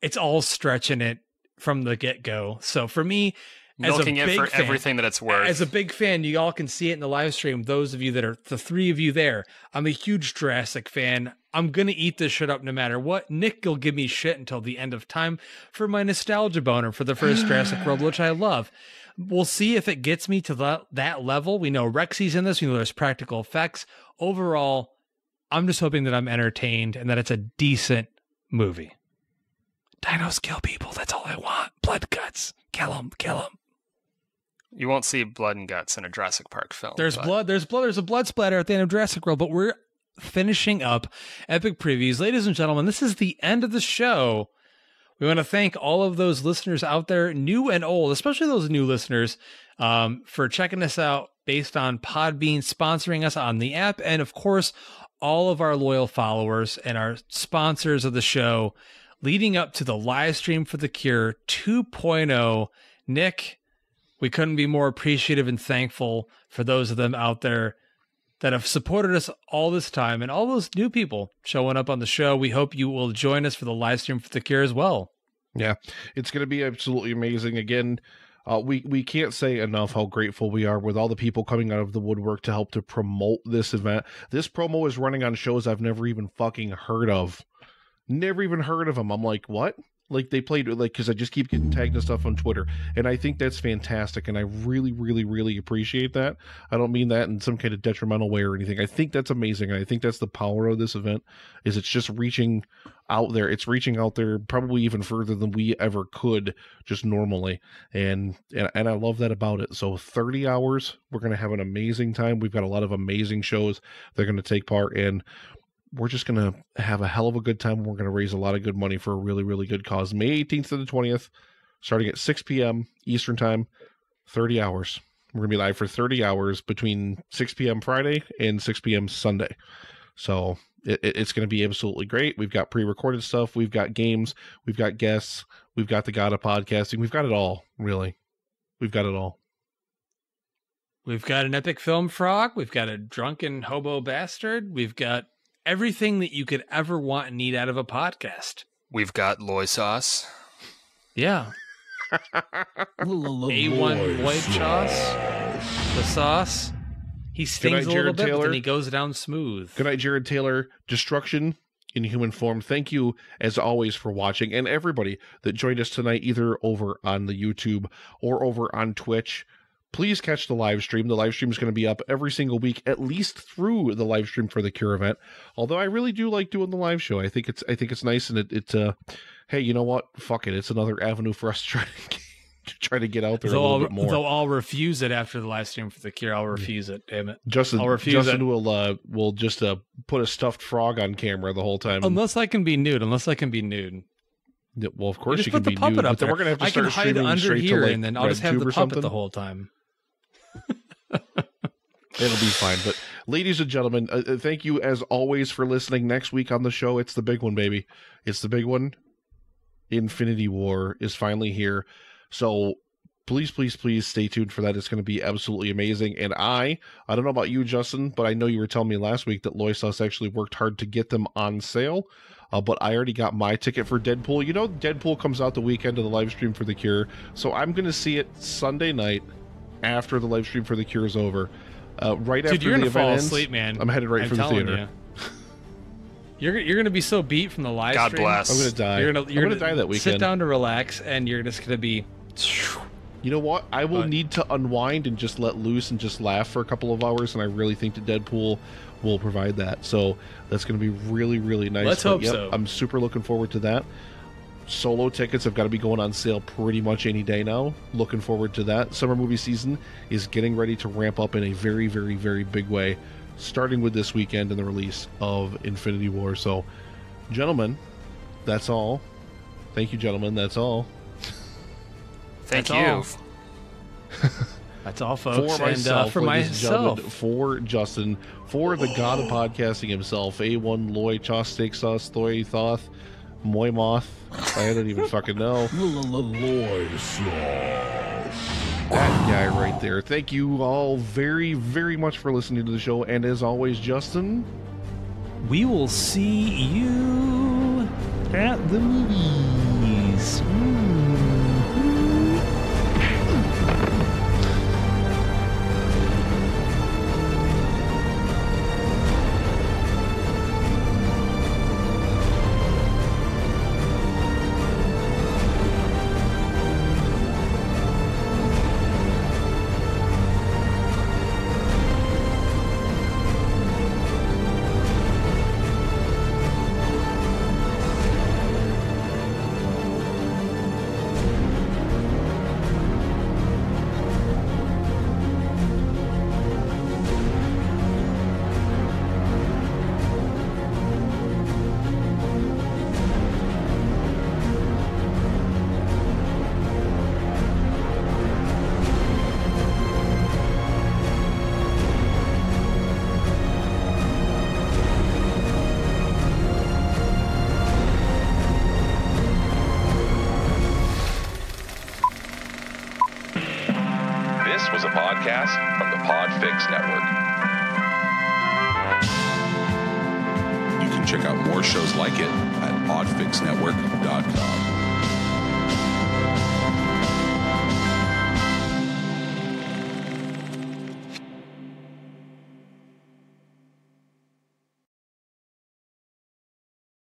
it's all stretching it from the get-go. So for me, milking it for everything that it's worth. As a big fan, you all can see it in the live stream. Those of you that are, the three of you there, I'm a huge Jurassic fan. I'm going to eat this shit up no matter what. Nick will give me shit until the end of time for my nostalgia boner for the first Jurassic World, which I love. We'll see if it gets me to the, that level. We know Rexy's in this. We know there's practical effects. Overall, I'm just hoping that I'm entertained and that it's a decent movie. Dinos kill people. That's all I want. Blood, guts. Kill them. Kill them. You won't see blood and guts in a Jurassic Park film. There's but... blood. There's blood. There's a blood splatter at the end of Jurassic World. But we're finishing up Epic Previews. Ladies and gentlemen, this is the end of the show. We want to thank all of those listeners out there, new and old, especially those new listeners, um, for checking us out based on Podbean, sponsoring us on the app. And of course, all of our loyal followers and our sponsors of the show, leading up to the live stream for the Cure two point oh. Nick, we couldn't be more appreciative and thankful for those of them out there that have supported us all this time and all those new people showing up on the show. We hope you will join us for the live stream for the Cure as well. Yeah, it's going to be absolutely amazing. Again, uh, we, we can't say enough how grateful we are with all the people coming out of the woodwork to help to promote this event. This promo is running on shows I've never even fucking heard of. Never even heard of them. I'm like, what? Like, they played, like, because I just keep getting tagged and stuff on Twitter, and I think that's fantastic, and I really, really, really appreciate that. I don't mean that in some kind of detrimental way or anything. I think that's amazing, and I think that's the power of this event, is it's just reaching out there. It's reaching out there probably even further than we ever could just normally, and and, and I love that about it. So thirty hours, we're going to have an amazing time. We've got a lot of amazing shows they're going to take part in. We're just going to have a hell of a good time. We're going to raise a lot of good money for a really, really good cause. May eighteenth to the twentieth, starting at six p m Eastern time, thirty hours. We're going to be live for thirty hours between six p m Friday and six p m Sunday. So it, it's going to be absolutely great. We've got pre-recorded stuff. We've got games. We've got guests. We've got the God of Podcasting. We've got it all, really. We've got it all. We've got an epic film frog. We've got a drunken hobo bastard. We've got everything that you could ever want and need out of a podcast. We've got LoySauce. Yeah. A one white sauce. The sauce. He stings a little bit, but then he goes down smooth. Good night, Jared Taylor. Destruction in human form. Thank you, as always, for watching. And everybody that joined us tonight, either over on the YouTube or over on Twitch, please catch the live stream. The live stream is going to be up every single week, at least through the live stream for the Cure event. Although I really do like doing the live show. I think it's I think it's nice, and it, it uh, hey, you know what? Fuck it. It's another avenue for us to try to get, to try to get out there so a little I'll, bit more. Though I'll refuse it after the live stream for the Cure. I'll refuse it. Damn it, Justin. I'll refuse Justin it. will uh, will just uh, put a stuffed frog on camera the whole time. Unless I can be nude. Unless I can be nude. Yeah, well, of course you, you can be nude. But then we're going to have to I start can hide under here, like, and then I'll just have the puppet the whole time. It'll be fine. But ladies and gentlemen, uh, thank you as always for listening. Next week on the show, it's the big one, baby. It's the big one. Infinity War is finally here, so please, please, please stay tuned for that. It's going to be absolutely amazing. And I I don't know about you, Justin, but I know you were telling me last week that LoySauce actually worked hard to get them on sale. Uh, but I already got my ticket for Deadpool. You know, Deadpool comes out the weekend of the live stream for the Cure, so I'm going to see it Sunday night after the live stream for the Cure is over. Uh, right Dude, after you're the gonna event fall asleep, ends, man. I'm headed right I'm for the theater. You. you're you're going to be so beat from the live God stream. God bless. I'm going to die. You're going to you're gonna gonna die that weekend. Sit down to relax, and you're just going to be. You know what? I will but, need to unwind and just let loose and just laugh for a couple of hours, and I really think that Deadpool will provide that. So that's going to be really, really nice. Let's but, hope yep, so. I'm super looking forward to that. Solo tickets have got to be going on sale pretty much any day now. Looking forward to that. Summer movie season is getting ready to ramp up in a very, very, very big way, starting with this weekend and the release of Infinity War. So, gentlemen, that's all. Thank you, gentlemen. That's all. Thank That's you. All. That's all, folks. For and, myself, uh, for myself, for Justin, for the God of Podcasting himself, A one Loy, Chostik Sauce, Thoy Thoth, Moy Moth. I don't even fucking know. Loy Sauce. That guy right there. Thank you all very, very much for listening to the show. And as always, Justin, we will see you at the movies. Check out more shows like it at podfix network dot com.